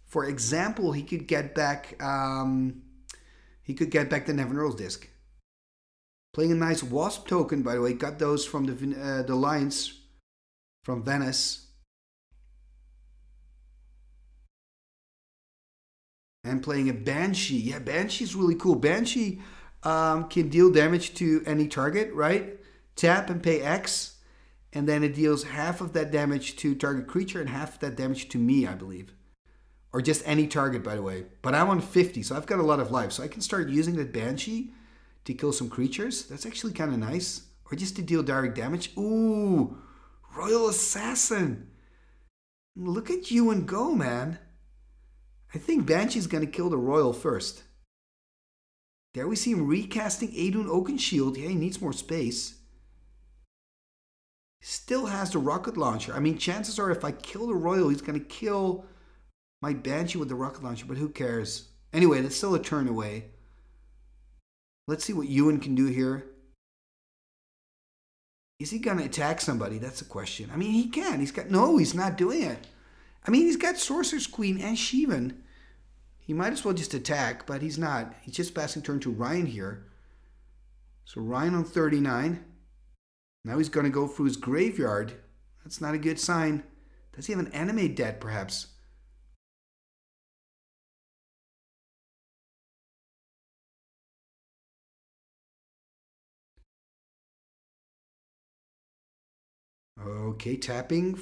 For example, he could get back the Neven Earls Disc. Playing a nice Wasp token, by the way. Got those from the Lions from Venice. And playing a Banshee. Yeah, Banshee's really cool. Banshee can deal damage to any target, right? Tap and pay X. And then it deals half of that damage to target creature and half of that damage to me, I believe. Or just any target, by the way. But I'm on 50, so I've got a lot of life. So I can start using that Banshee to kill some creatures. That's actually kind of nice. Or just to deal direct damage. Ooh, Royal Assassin. Look at you and go, man. I think Banshee's going to kill the Royal first. There we see him recasting Aedon Oakenshield. Yeah, he needs more space. Still has the rocket launcher. I mean, chances are if I kill the Royal, he's going to kill my Banshee with the rocket launcher, but who cares? Anyway, that's still a turn away. Let's see what Ewan can do here. Is he going to attack somebody? That's the question. I mean, he can. He's got... No, he's not doing it. I mean, he's got Sorcerer's Queen and Shivan. He might as well just attack, but he's not. He's just passing turn to Ryan here. So Ryan on 39. Now he's going to go through his graveyard. That's not a good sign. Does he have an Animate Dead, perhaps? Okay, tapping...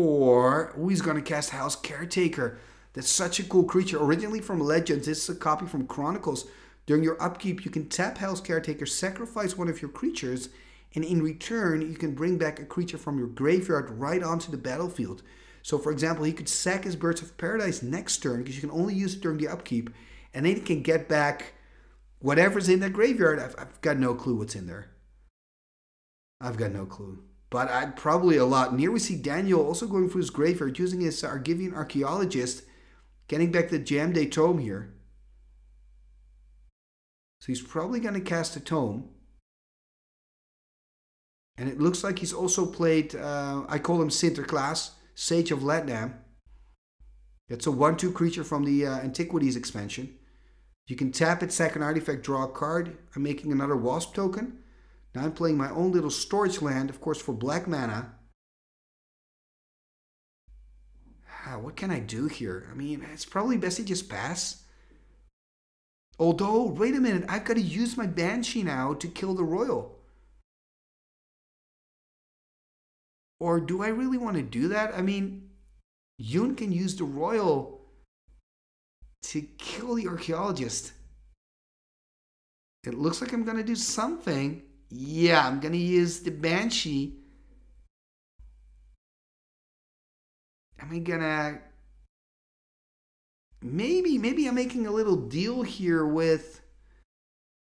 Or he's going to cast House Caretaker. That's such a cool creature. Originally from Legends. This is a copy from Chronicles. During your upkeep, you can tap House Caretaker, sacrifice one of your creatures, and in return, you can bring back a creature from your graveyard right onto the battlefield. So, for example, he could sack his Birds of Paradise next turn, because you can only use it during the upkeep, and then he can get back whatever's in that graveyard. I've got no clue what's in there. I've got no clue. But I'd probably a lot. And here we see Daniel also going through his graveyard, using his Argivian Archaeologist, getting back the Jamdae Tome here. So he's probably going to cast a Tome. And it looks like he's also played, I call him Sinterklaas, Sage of Latnam. That's a 1/2 creature from the Antiquities expansion. You can tap it, sack an artifact, draw a card. I'm making another Wasp token. Now I'm playing my own little storage land, of course, for black mana. What can I do here? I mean, it's probably best to just pass. Although, wait a minute, I've got to use my Banshee now to kill the Royal. Or do I really want to do that? I mean, Yoon can use the Royal to kill the archaeologist. It looks like I'm going to do something. Yeah, I'm going to use the Banshee. I'm going to... Maybe I'm making a little deal here with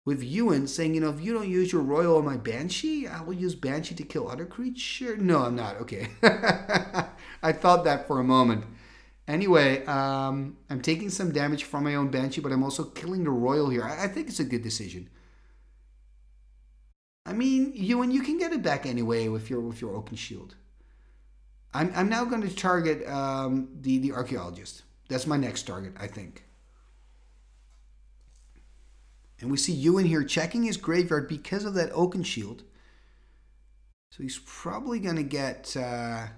Ewan, saying, you know, if you don't use your royal on my Banshee, I will use Banshee to kill other creatures. No, I'm not. Okay. I thought that for a moment. Anyway, I'm taking some damage from my own Banshee, but I'm also killing the royal here. I think it's a good decision. I mean, Ewan, you can get it back anyway with your Oaken Shield. I'm now going to target the archaeologist. That's my next target, I think. And we see Ewan here checking his graveyard because of that Oaken Shield. So he's probably going to get... I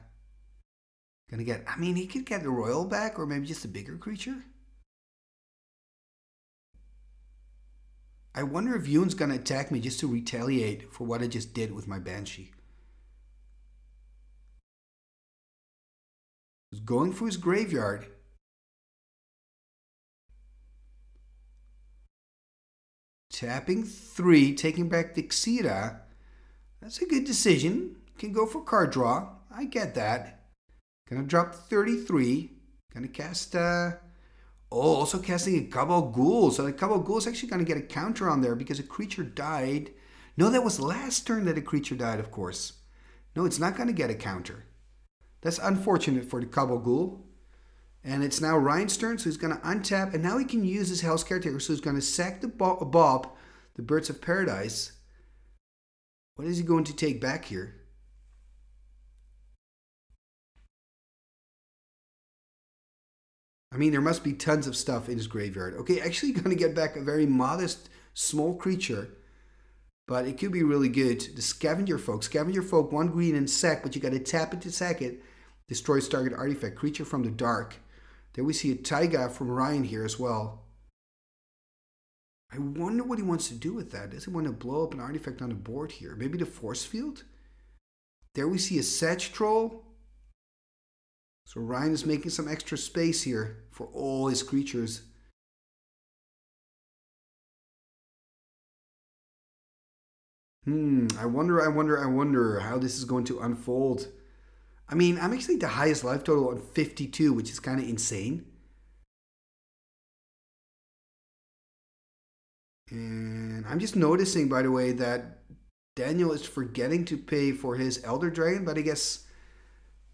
mean, he could get the royal back, or maybe just a bigger creature. I wonder if Ewan's going to attack me just to retaliate for what I just did with my Banshee. He's going for his graveyard. Tapping 3, taking back Dixita. That's a good decision. Can go for card draw. I get that. Gonna drop 33. Gonna cast... also casting a Cabal Ghoul. So the Cabal Ghoul is actually gonna get a counter on there because a creature died. No, that was last turn that a creature died, of course. No, it's not gonna get a counter. That's unfortunate for the Cabal Ghoul. And it's now Ryan's turn, so he's going to untap. And now he can use his Hell's Caretaker, so he's going to sack the Bob, the Birds of Paradise. What is he going to take back here? I mean, there must be tons of stuff in his graveyard. Okay, actually going to get back a very modest, small creature. But it could be really good. The Scavenger Folk. Scavenger Folk, 1 green and sack, but you got to tap it to sack it. Destroys target artifact. Creature from the dark. There we see a Taiga from Ryan here as well. I wonder what he wants to do with that. Does he want to blow up an artifact on the board here? Maybe the force field? There we see a Sedge Troll. So Ryan is making some extra space here for all his creatures. I wonder how this is going to unfold. I mean, I'm actually the highest life total on 52, which is kind of insane. And I'm just noticing, by the way, that Daniel is forgetting to pay for his Elder Dragon, but I guess,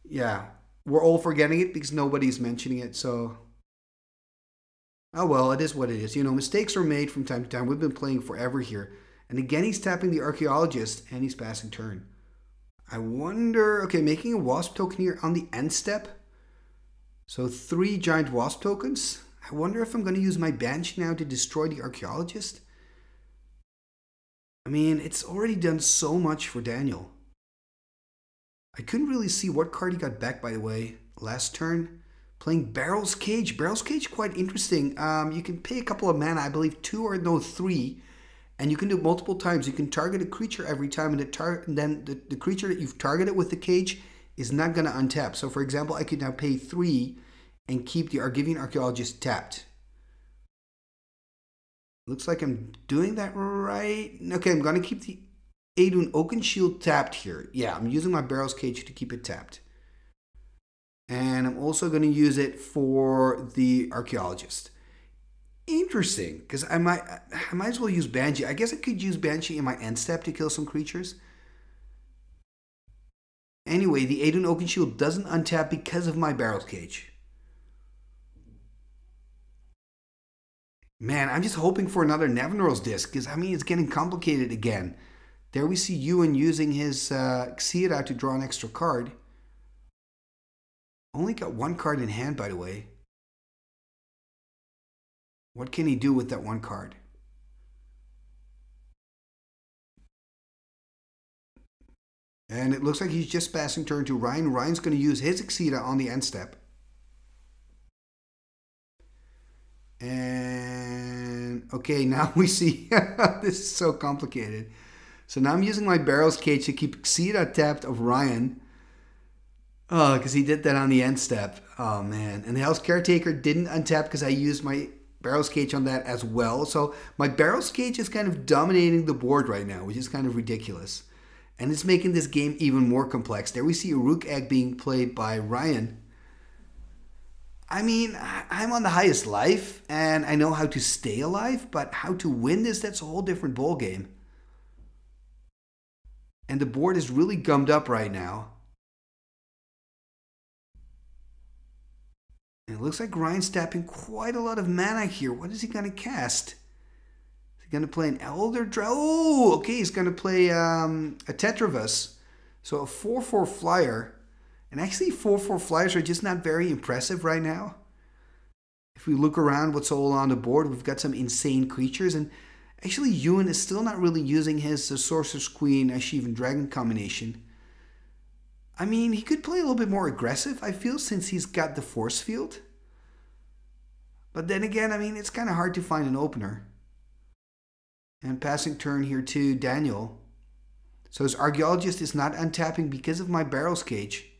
yeah, we're all forgetting it because nobody's mentioning it, so... Oh well, it is what it is. You know, mistakes are made from time to time. We've been playing forever here. And again, he's tapping the Archaeologist, and he's passing turn. I wonder, okay, making a wasp token here on the end step. So 3 giant wasp tokens. I wonder if I'm going to use my Banshee now to destroy the archaeologist. I mean, it's already done so much for Daniel. I couldn't really see what card he got back, by the way, last turn. Playing Barrel's Cage. Barrel's Cage, quite interesting. You can pay a couple of mana, I believe 2 or 3. And you can do it multiple times. You can target a creature every time, and then the creature that you've targeted with the cage is not going to untap. So, for example, I could now pay 3 and keep the Argivian Archaeologist tapped. Looks like I'm doing that right. Okay, I'm going to keep the Eidun Oaken Shield tapped here. Yeah, I'm using my Barrel's Cage to keep it tapped. And I'm also going to use it for the Archaeologist. Interesting, because I might as well use Banshee. I guess I could use Banshee in my end step to kill some creatures. Anyway, the Eidun Oaken Shield doesn't untap because of my Barrel's Cage. Man, I'm just hoping for another Nevinyrral's Disc, because, I mean, it's getting complicated again. There we see Ewan using his Xira to draw an extra card. Only got 1 card in hand, by the way. What can he do with that 1 card? And it looks like he's just passing turn to Ryan. Ryan's going to use his Xira on the end step. And okay, now we see this is so complicated. So now I'm using my Barrel's Cage to keep Xira tapped of Ryan. Oh, because he did that on the end step. Oh, man. And the House Caretaker didn't untap because I used my Barrel's Cage on that as well. So my Barrel's Cage is kind of dominating the board right now, which is kind of ridiculous. And it's making this game even more complex. There we see a Rook Egg being played by Ryan. I mean, I'm on the highest life, and I know how to stay alive, but how to win this, that's a whole different ballgame. And the board is really gummed up right now. And it looks like Ryan's tapping quite a lot of mana here. What is he going to cast? Is he going to play an Elder Dragon? Oh, okay, he's going to play a Tetravus. So a 4-4 flyer. And actually, 4-4 flyers are just not very impressive right now. If we look around what's all on the board, we've got some insane creatures. And actually, Ewan is still not really using his Sorcerer's Queen, Ashivan Dragon combination. I mean, he could play a little bit more aggressive, I feel, since he's got the force field. But then again, I mean, it's kind of hard to find an opener. And passing turn here to Daniel. So his Archaeologist is not untapping because of my Barrel's Cage.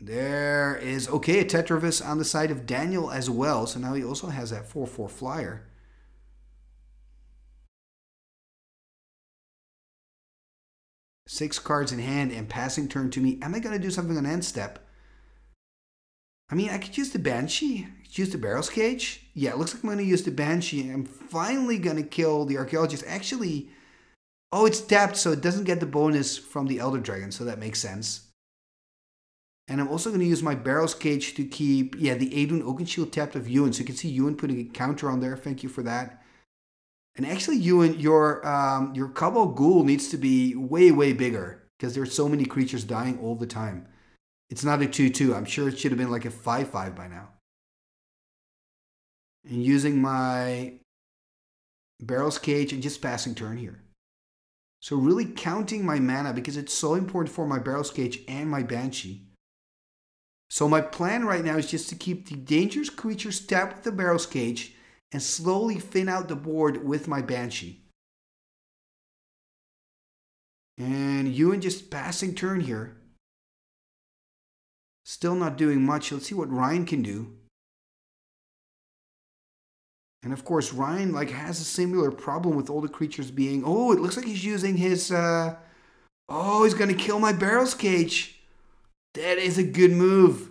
There is, okay, a Tetravus on the side of Daniel as well. So now he also has that 4-4 flyer. Six cards in hand and passing turn to me. Am I going to do something on end step? I mean, I could use the Banshee. I could use the Barrel's Cage. Yeah, it looks like I'm going to use the Banshee. I'm finally going to kill the Archaeologist. Actually, oh, it's tapped, so it doesn't get the bonus from the Elder Dragon. So that makes sense. And I'm also going to use my Barrel's Cage to keep, yeah, the Eidolon Oakenshield tapped of Ewan. So you can see Ewan putting a counter on there. Thank you for that. And actually, Ewan, your Cabal Ghoul needs to be way, way bigger because there are so many creatures dying all the time. It's not a 2-2. I'm sure it should have been like a 5-5 by now. And using my Barrel's Cage and just passing turn here. So really counting my mana because it's so important for my Barrel's Cage and my Banshee. So my plan right now is just to keep the dangerous creatures tapped with the Barrel's Cage and slowly thin out the board with my Banshee. And Ewan just passing turn here. Still not doing much. Let's see what Ryan can do. And of course, Ryan like has a similar problem with all the creatures being... Oh, it looks like he's using his... Oh, he's going to kill my Barrel's Cage. That is a good move.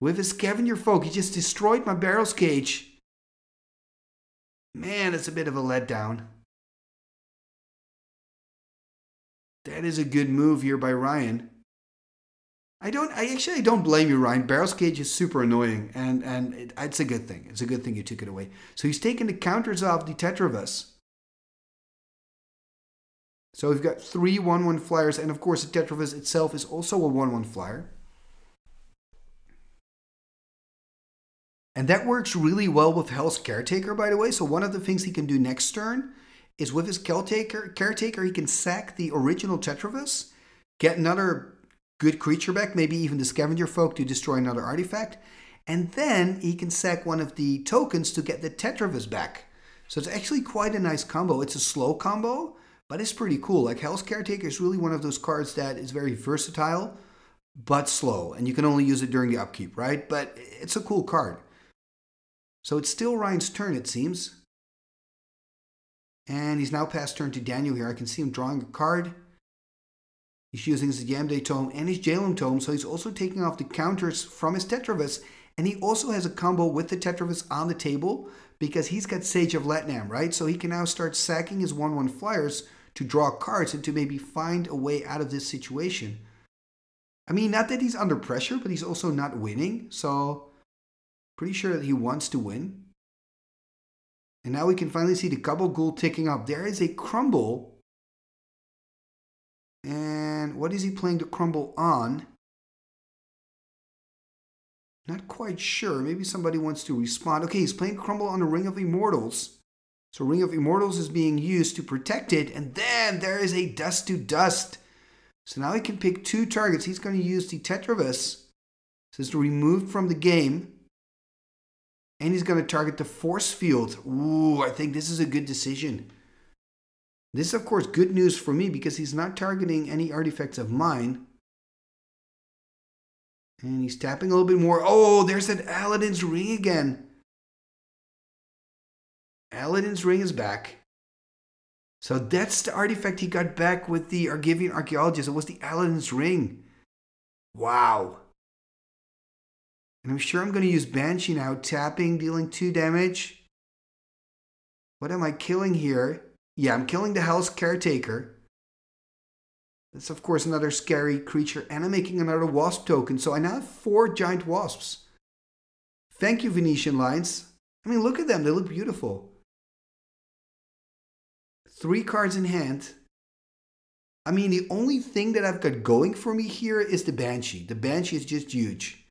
With his Scavenger Folk, he just destroyed my Barrel's Cage. Man, it's a bit of a letdown. That is a good move here by Ryan. I actually don't blame you, Ryan. Barrel's Cage is super annoying, and it's a good thing. It's a good thing you took it away. So he's taking the counters off the Tetravus. So we've got 3 1-1 flyers, and of course the Tetravus itself is also a 1-1 flyer. And that works really well with Hell's Caretaker, by the way. So one of the things he can do next turn is with his Caretaker, he can sack the original Tetravus, get another good creature back, maybe even the Scavenger Folk to destroy another artifact, and then he can sack one of the tokens to get the Tetravus back. So it's actually quite a nice combo. It's a slow combo, but it's pretty cool. Like Hell's Caretaker is really one of those cards that is very versatile, but slow. And you can only use it during the upkeep, right? But it's a cool card. So it's still Ryan's turn, it seems. And he's now passed turn to Daniel here. I can see him drawing a card. He's using his Yamday Tome and his Jalem Tome. So he's also taking off the counters from his Tetravus. And he also has a combo with the Tetravus on the table because he's got Sage of Latnam, right? So he can now start sacking his 1-1 flyers to draw cards and to maybe find a way out of this situation. I mean, not that he's under pressure, but he's also not winning. So pretty sure that he wants to win. And now we can finally see the Cabal Ghoul ticking up. There is a Crumble. And what is he playing the Crumble on? Not quite sure. Maybe somebody wants to respond. Okay, he's playing Crumble on the Ring of Immortals. So Ring of Immortals is being used to protect it. And then there is a Dust to Dust. So now he can pick 2 targets. He's going to use the Tetravus. So it's removed from the game. And he's going to target the force field. Ooh, I think this is a good decision. This is, of course, good news for me because he's not targeting any artifacts of mine. And he's tapping a little bit more. Oh, there's that Aladdin's Ring again. Aladdin's Ring is back. So that's the artifact he got back with the Argivian Archaeologist. It was the Aladdin's Ring. Wow. And I'm sure I'm going to use Banshee now. Tapping, dealing 2 damage. What am I killing here? Yeah, I'm killing the Hell's Caretaker. That's, of course, another scary creature. And I'm making another wasp token. So I now have 4 giant wasps. Thank you, Venetian Lions. I mean, look at them. They look beautiful. 3 cards in hand. I mean, the only thing that I've got going for me here is the Banshee. The Banshee is just huge.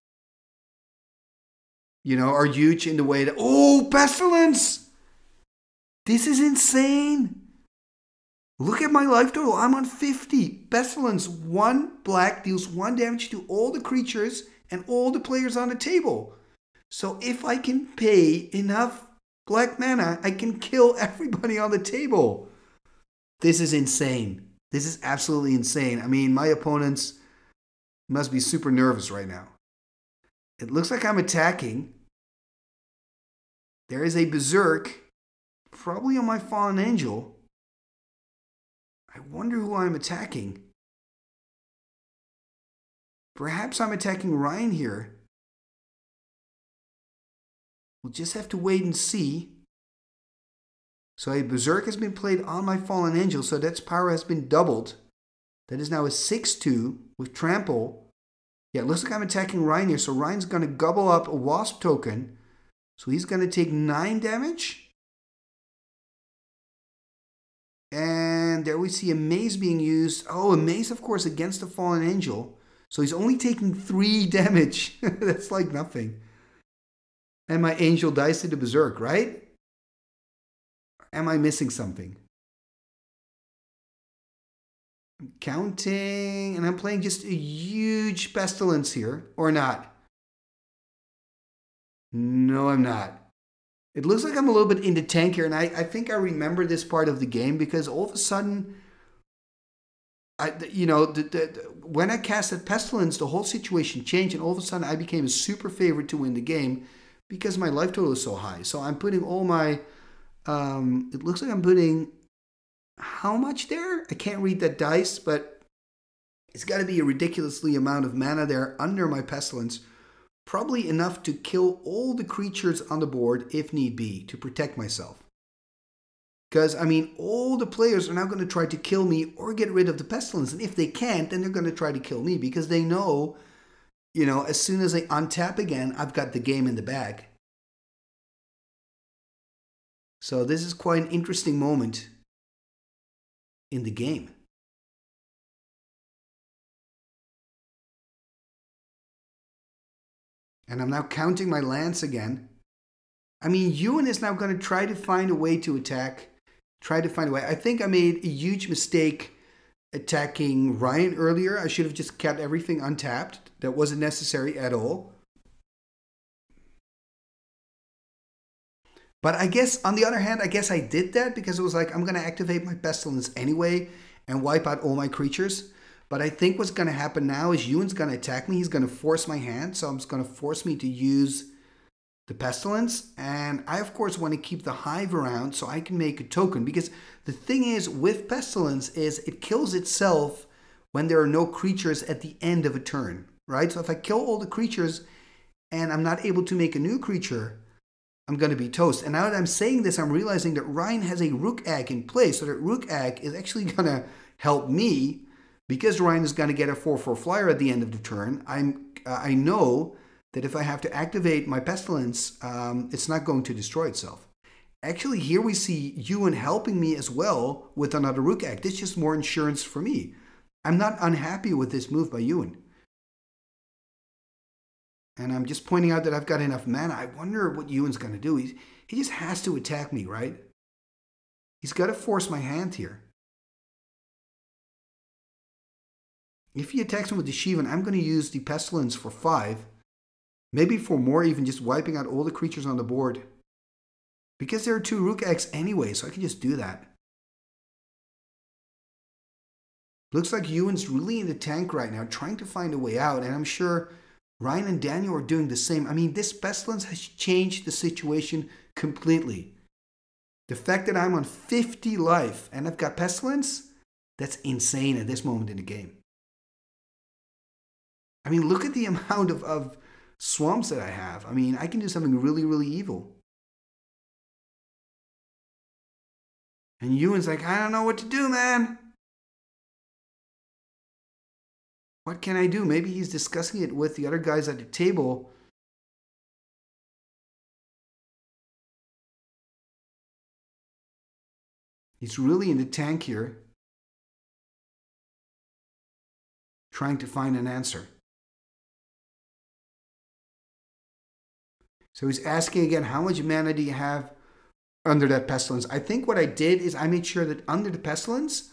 You know, are huge in the way that... Oh, Pestilence! This is insane! Look at my life total. I'm on 50. Pestilence, 1 black, deals 1 damage to all the creatures and all the players on the table. So if I can pay enough black mana, I can kill everybody on the table. This is insane. This is absolutely insane. I mean, my opponents must be super nervous right now. It looks like I'm attacking. There is a Berserk, probably on my Fallen Angel. I wonder who I'm attacking. Perhaps I'm attacking Ryan here. We'll just have to wait and see. So a Berserk has been played on my Fallen Angel, so that's power has been doubled. That is now a 6-2 with Trample. Yeah, it looks like I'm attacking Ryan here, so Ryan's going to gobble up a Wasp token. So he's going to take 9 damage. And there we see a Maze being used. Oh, a Maze, of course, against the Fallen Angel. So he's only taking 3 damage. That's like nothing. And my Angel dies to the Berserk, right? Am I missing something? I'm counting, and I'm playing just a huge Pestilence here, or not? No, I'm not. It looks like I'm a little bit in the tank here, and I think I remember this part of the game because all of a sudden, when I cast that Pestilence, the whole situation changed, and all of a sudden I became a super favorite to win the game. Because my life total is so high. So I'm putting all my... it looks like I'm putting... How much there? I can't read that dice, but... It's got to be a ridiculously amount of mana there under my Pestilence. Probably enough to kill all the creatures on the board, if need be, to protect myself. Because, I mean, all the players are now going to try to kill me or get rid of the Pestilence. And if they can't, then they're going to try to kill me because they know... You know, as soon as I untap again, I've got the game in the bag. So this is quite an interesting moment in the game. And I'm now counting my lands again. I mean, Ewan is now going to try to find a way to attack. Try to find a way. I think I made a huge mistake attacking Ryan earlier. I should have just kept everything untapped. That wasn't necessary at all. But I guess, on the other hand, I guess I did that because it was like, I'm going to activate my Pestilence anyway and wipe out all my creatures. But I think what's going to happen now is Ewan's going to attack me. He's going to force my hand. So it's going to force me to use the Pestilence. And I, of course, want to keep the Hive around so I can make a token. Because the thing is, with Pestilence, is it kills itself when there are no creatures at the end of a turn. Right? So if I kill all the creatures and I'm not able to make a new creature, I'm going to be toast. And now that I'm saying this, I'm realizing that Ryan has a Rook Egg in play. So that Rook Egg is actually going to help me because Ryan is going to get a 4-4 flyer at the end of the turn. I know that if I have to activate my Pestilence, it's not going to destroy itself. Actually, here we see Ewan helping me as well with another Rook Egg. This is just more insurance for me. I'm not unhappy with this move by Ewan. And I'm just pointing out that I've got enough mana. I wonder what Ewan's going to do. He just has to attack me, right? He's got to force my hand here. If he attacks me with the Shivan, I'm going to use the Pestilence for 5. Maybe for more, even just wiping out all the creatures on the board. Because there are 2 Rook Eggs anyway, so I can just do that. Looks like Ewan's really in the tank right now, trying to find a way out, and I'm sure Ryan and Daniel are doing the same. I mean, this pestilence has changed the situation completely. The fact that I'm on 50 life and I've got pestilence, that's insane at this moment in the game. I mean, look at the amount of swamps that I have. I mean, I can do something really, really evil. And Ewan's like, I don't know what to do, man. What can I do? Maybe he's discussing it with the other guys at the table. He's really in the tank here, trying to find an answer. So he's asking again, how much mana do you have under that pestilence? I think what I did is I made sure that under the pestilence,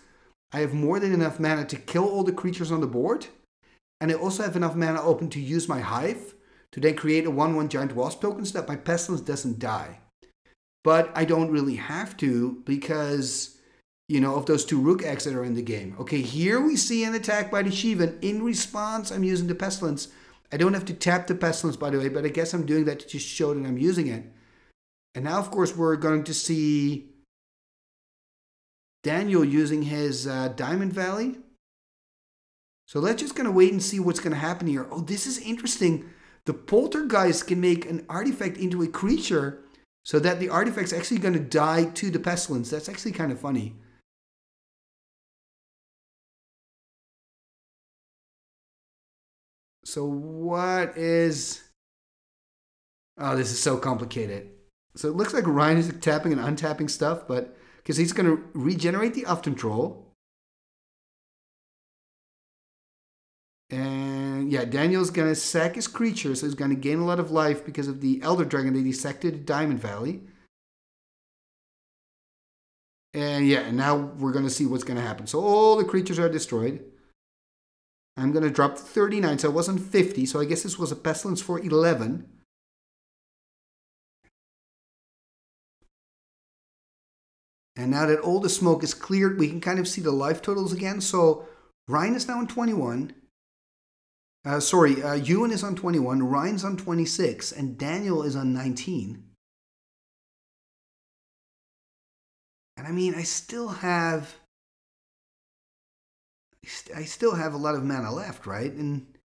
I have more than enough mana to kill all the creatures on the board. And I also have enough mana open to use my hive to then create a 1/1 giant wasp token so that my pestilence doesn't die. But I don't really have to because, you know, of those two rook eggs that are in the game. Okay, here we see an attack by the Shivan. In response, I'm using the pestilence. I don't have to tap the pestilence, by the way, but I guess I'm doing that to just show that I'm using it. And now, of course, we're going to see Daniel using his Diamond Valley. So let's just kind of wait and see what's going to happen here. Oh, this is interesting. The Poltergeist can make an artifact into a creature so that the artifact's actually going to die to the pestilence. That's actually kind of funny. So what is... Oh, this is so complicated. So it looks like Ryan is tapping and untapping stuff, but... because he's going to regenerate the Ufton Troll. And yeah, Daniel's going to sack his creature, so he's going to gain a lot of life because of the Elder Dragon that he sacked at Diamond Valley. And yeah, and now we're going to see what's going to happen. So all the creatures are destroyed. I'm going to drop 39, so it wasn't 50, so I guess this was a pestilence for 11. And now that all the smoke is cleared, we can kind of see the life totals again. So Ryan is now on 21. Ewan is on 21, Ryan's on 26, and Daniel is on 19. And I mean, I still have a lot of mana left, right? And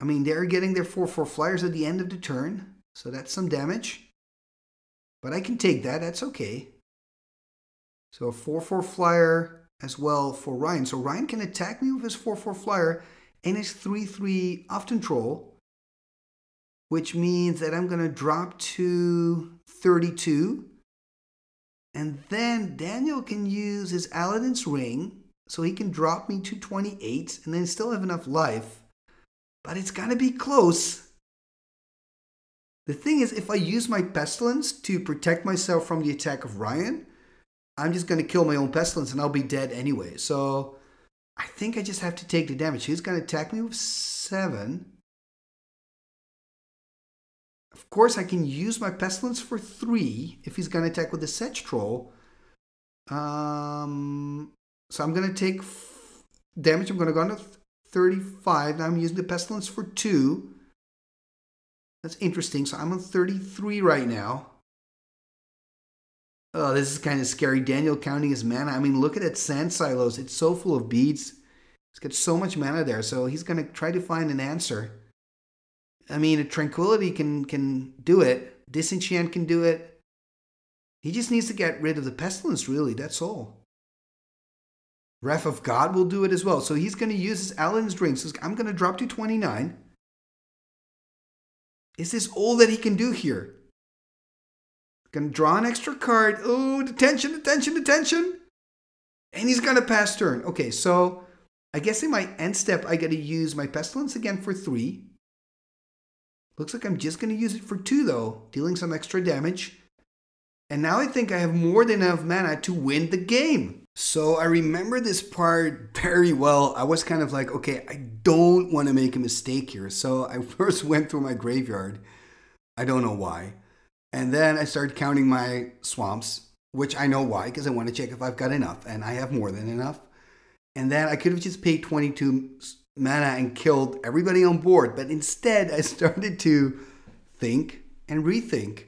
I mean, they're getting their 4/4 flyers at the end of the turn, so that's some damage. But I can take that, that's okay. So a 4/4 flyer as well for Ryan. So Ryan can attack me with his 4/4 flyer and his 3/3 Ufton Troll, which means that I'm gonna drop to 32. And then Daniel can use his Aladdin's Ring, so he can drop me to 28 and then still have enough life. But it's gonna be close. The thing is, if I use my pestilence to protect myself from the attack of Ryan, I'm just going to kill my own pestilence and I'll be dead anyway. So I think I just have to take the damage. He's going to attack me with 7. Of course, I can use my pestilence for 3 if he's going to attack with the Sedge Troll. So I'm going to take damage. I'm going to go down to 35. Now I'm using the pestilence for 2. That's interesting. So I'm on 33 right now. Oh, this is kind of scary. Daniel counting his mana. I mean, look at that sand silos. It's so full of beads. He's got so much mana there. So he's going to try to find an answer. I mean, a Tranquility can do it. Disenchant can do it. He just needs to get rid of the pestilence, really. That's all. Wrath of God will do it as well. So he's going to use his Aladdin's Ring. So I'm going to drop to 29. Is this all that he can do here? Gonna draw an extra card. Oh, detention, detention, detention. And he's gonna pass turn. Okay, so I guess in my end step, I gotta use my pestilence again for 3. Looks like I'm just gonna use it for 2 though, dealing some extra damage. And now I think I have more than enough mana to win the game. So I remember this part very well. I was kind of like, okay, I don't want to make a mistake here. So I first went through my graveyard. I don't know why. And then I started counting my swamps, which I know why, because I want to check if I've got enough. And I have more than enough. and then I could have just paid 22 mana and killed everybody on board, but instead I started to think and rethink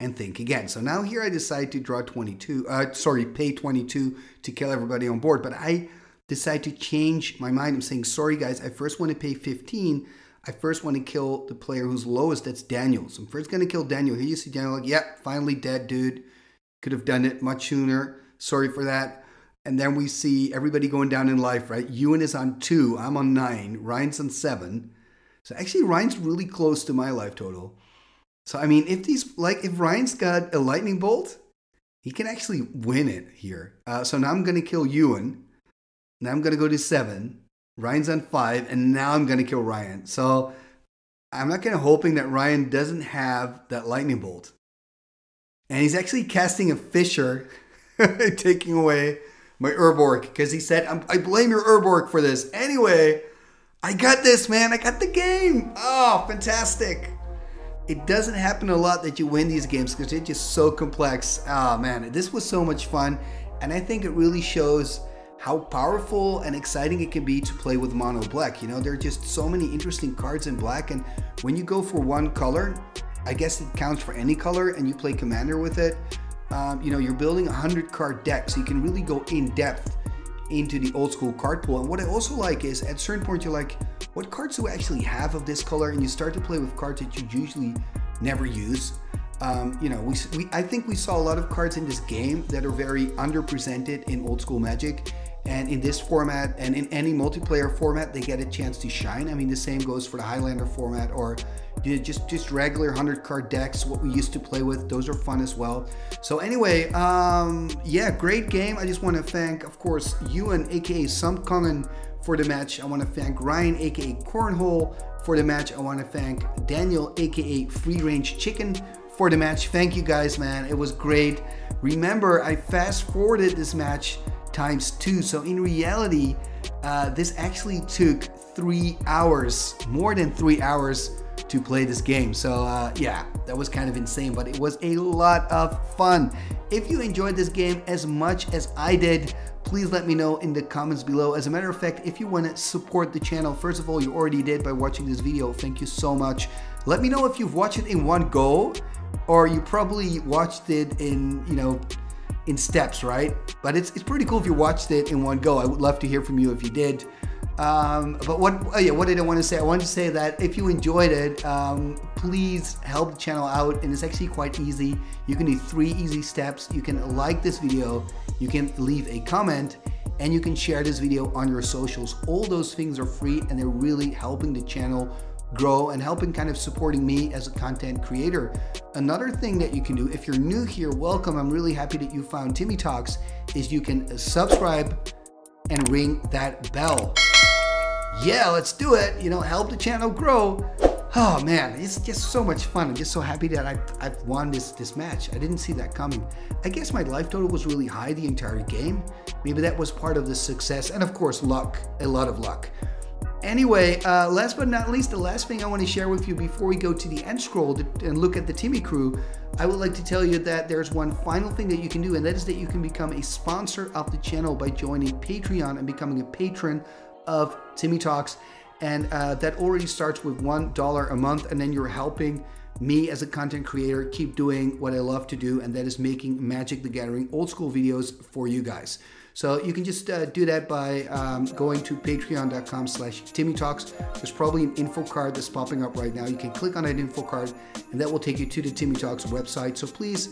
and think again. So now here I decide to draw 22, pay 22 to kill everybody on board, but I decide to change my mind. I'm saying, sorry guys, I first want to pay 15. I first want to kill the player who's lowest, that's Daniel. So I'm first going to kill Daniel. Here you see Daniel, like, yep, finally dead, dude. Could have done it much sooner. Sorry for that. And then we see everybody going down in life, right? Ewan is on 2, I'm on 9, Ryan's on 7. So actually Ryan's really close to my life total. So I mean, if Ryan's got a lightning bolt, he can actually win it here. So now I'm going to kill Ewan. Now I'm going to go to 7. Ryan's on 5, and now I'm going to kill Ryan. So I'm not kind of hoping that Ryan doesn't have that lightning bolt. And he's actually casting a Fissure, taking away my Urborg, because he said, I blame your Urborg for this. Anyway, I got this, man. I got the game. Oh, fantastic. It doesn't happen a lot that you win these games because they're just so complex. Oh, man, this was so much fun. And I think it really shows how powerful and exciting it can be to play with mono black. You know, there are just so many interesting cards in black, and when you go for one color, I guess it counts for any color, and you play commander with it, you know, you're building a 100-card deck, so you can really go in depth into the old school card pool. And what I also like is at a certain point you're like, what cards do I actually have of this color? And you start to play with cards that you usually never use. You know, I think we saw a lot of cards in this game that are very underrepresented in old school Magic. And in this format, and in any multiplayer format, they get a chance to shine. I mean, the same goes for the Highlander format, or you know, just regular 100-card decks, what we used to play with. Those are fun as well. So anyway, yeah, great game. I just want to thank, of course, Ewan, aka Sumconan, for the match. I want to thank Ryan, aka Cornhole, for the match. I want to thank Daniel, aka Free Range Chicken, for the match. Thank you guys, man. It was great. Remember, I fast-forwarded this match times 2. So in reality, this actually took 3 hours, more than 3 hours to play this game. So yeah, that was kind of insane, but it was a lot of fun. If you enjoyed this game as much as I did, please let me know in the comments below. As a matter of fact, if you want to support the channel, first of all, you already did by watching this video. Thank you so much. Let me know if you've watched it in one go, or you probably watched it in, you know, in steps, right? But it's pretty cool if you watched it in one go. I would love to hear from you if you did. But what did I want to say? I wanted to say that if you enjoyed it, please help the channel out, and it's actually quite easy. You can do 3 easy steps. You can like this video, you can leave a comment, and you can share this video on your socials. All those things are free, and they're really helping the channel grow and helping kind of supporting me as a content creator. Another thing that you can do, if you're new here, welcome, I'm really happy that you found Timmy Talks, is you can subscribe and ring that bell. Yeah, let's do it, you know, help the channel grow. Oh man, it's just so much fun. I'm just so happy that I've won this match. I didn't see that coming. I guess my life total was really high the entire game. Maybe that was part of the success, and of course luck, a lot of luck. Anyway, last but not least, the last thing I want to share with you before we go to the end scroll and look at the Timmy crew, I would like to tell you that there's one final thing that you can do, and that is that you can become a sponsor of the channel by joining Patreon and becoming a patron of Timmy Talks. And that already starts with $1 a month, and then you're helping me as a content creator keep doing what I love to do, and that is making Magic the Gathering old school videos for you guys. So you can just do that by going to patreon.com/TimmyTalks. There's probably an info card that's popping up right now. You can click on that info card, and that will take you to the Timmy Talks website. So please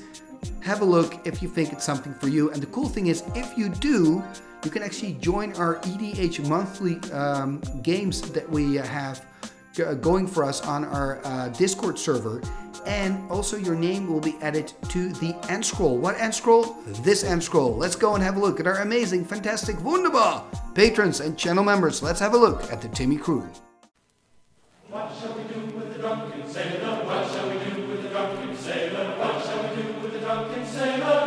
have a look if you think it's something for you. And the cool thing is, if you do, you can actually join our EDH monthly games that we have going for us on our Discord server. And also your name will be added to the end scroll. What end scroll? This end scroll. Let's go and have a look at our amazing, fantastic, wunderbar patrons and channel members. Let's have a look at the Timmy crew. What shall we do with the drunken sailor? What shall we do with the drunken sailor? What shall we do with the drunken sailor?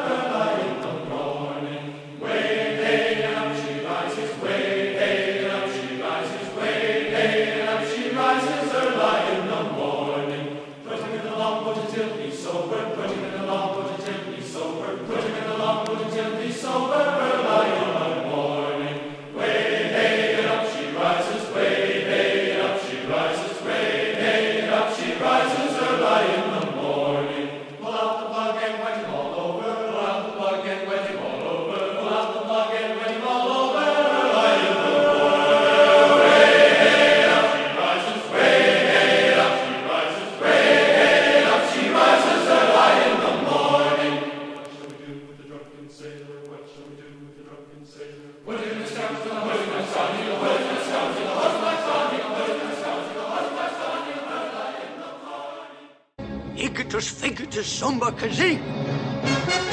Putting in the long boat until he's sober, early in the morning. Ik het dus, ik het dus, somber gezien.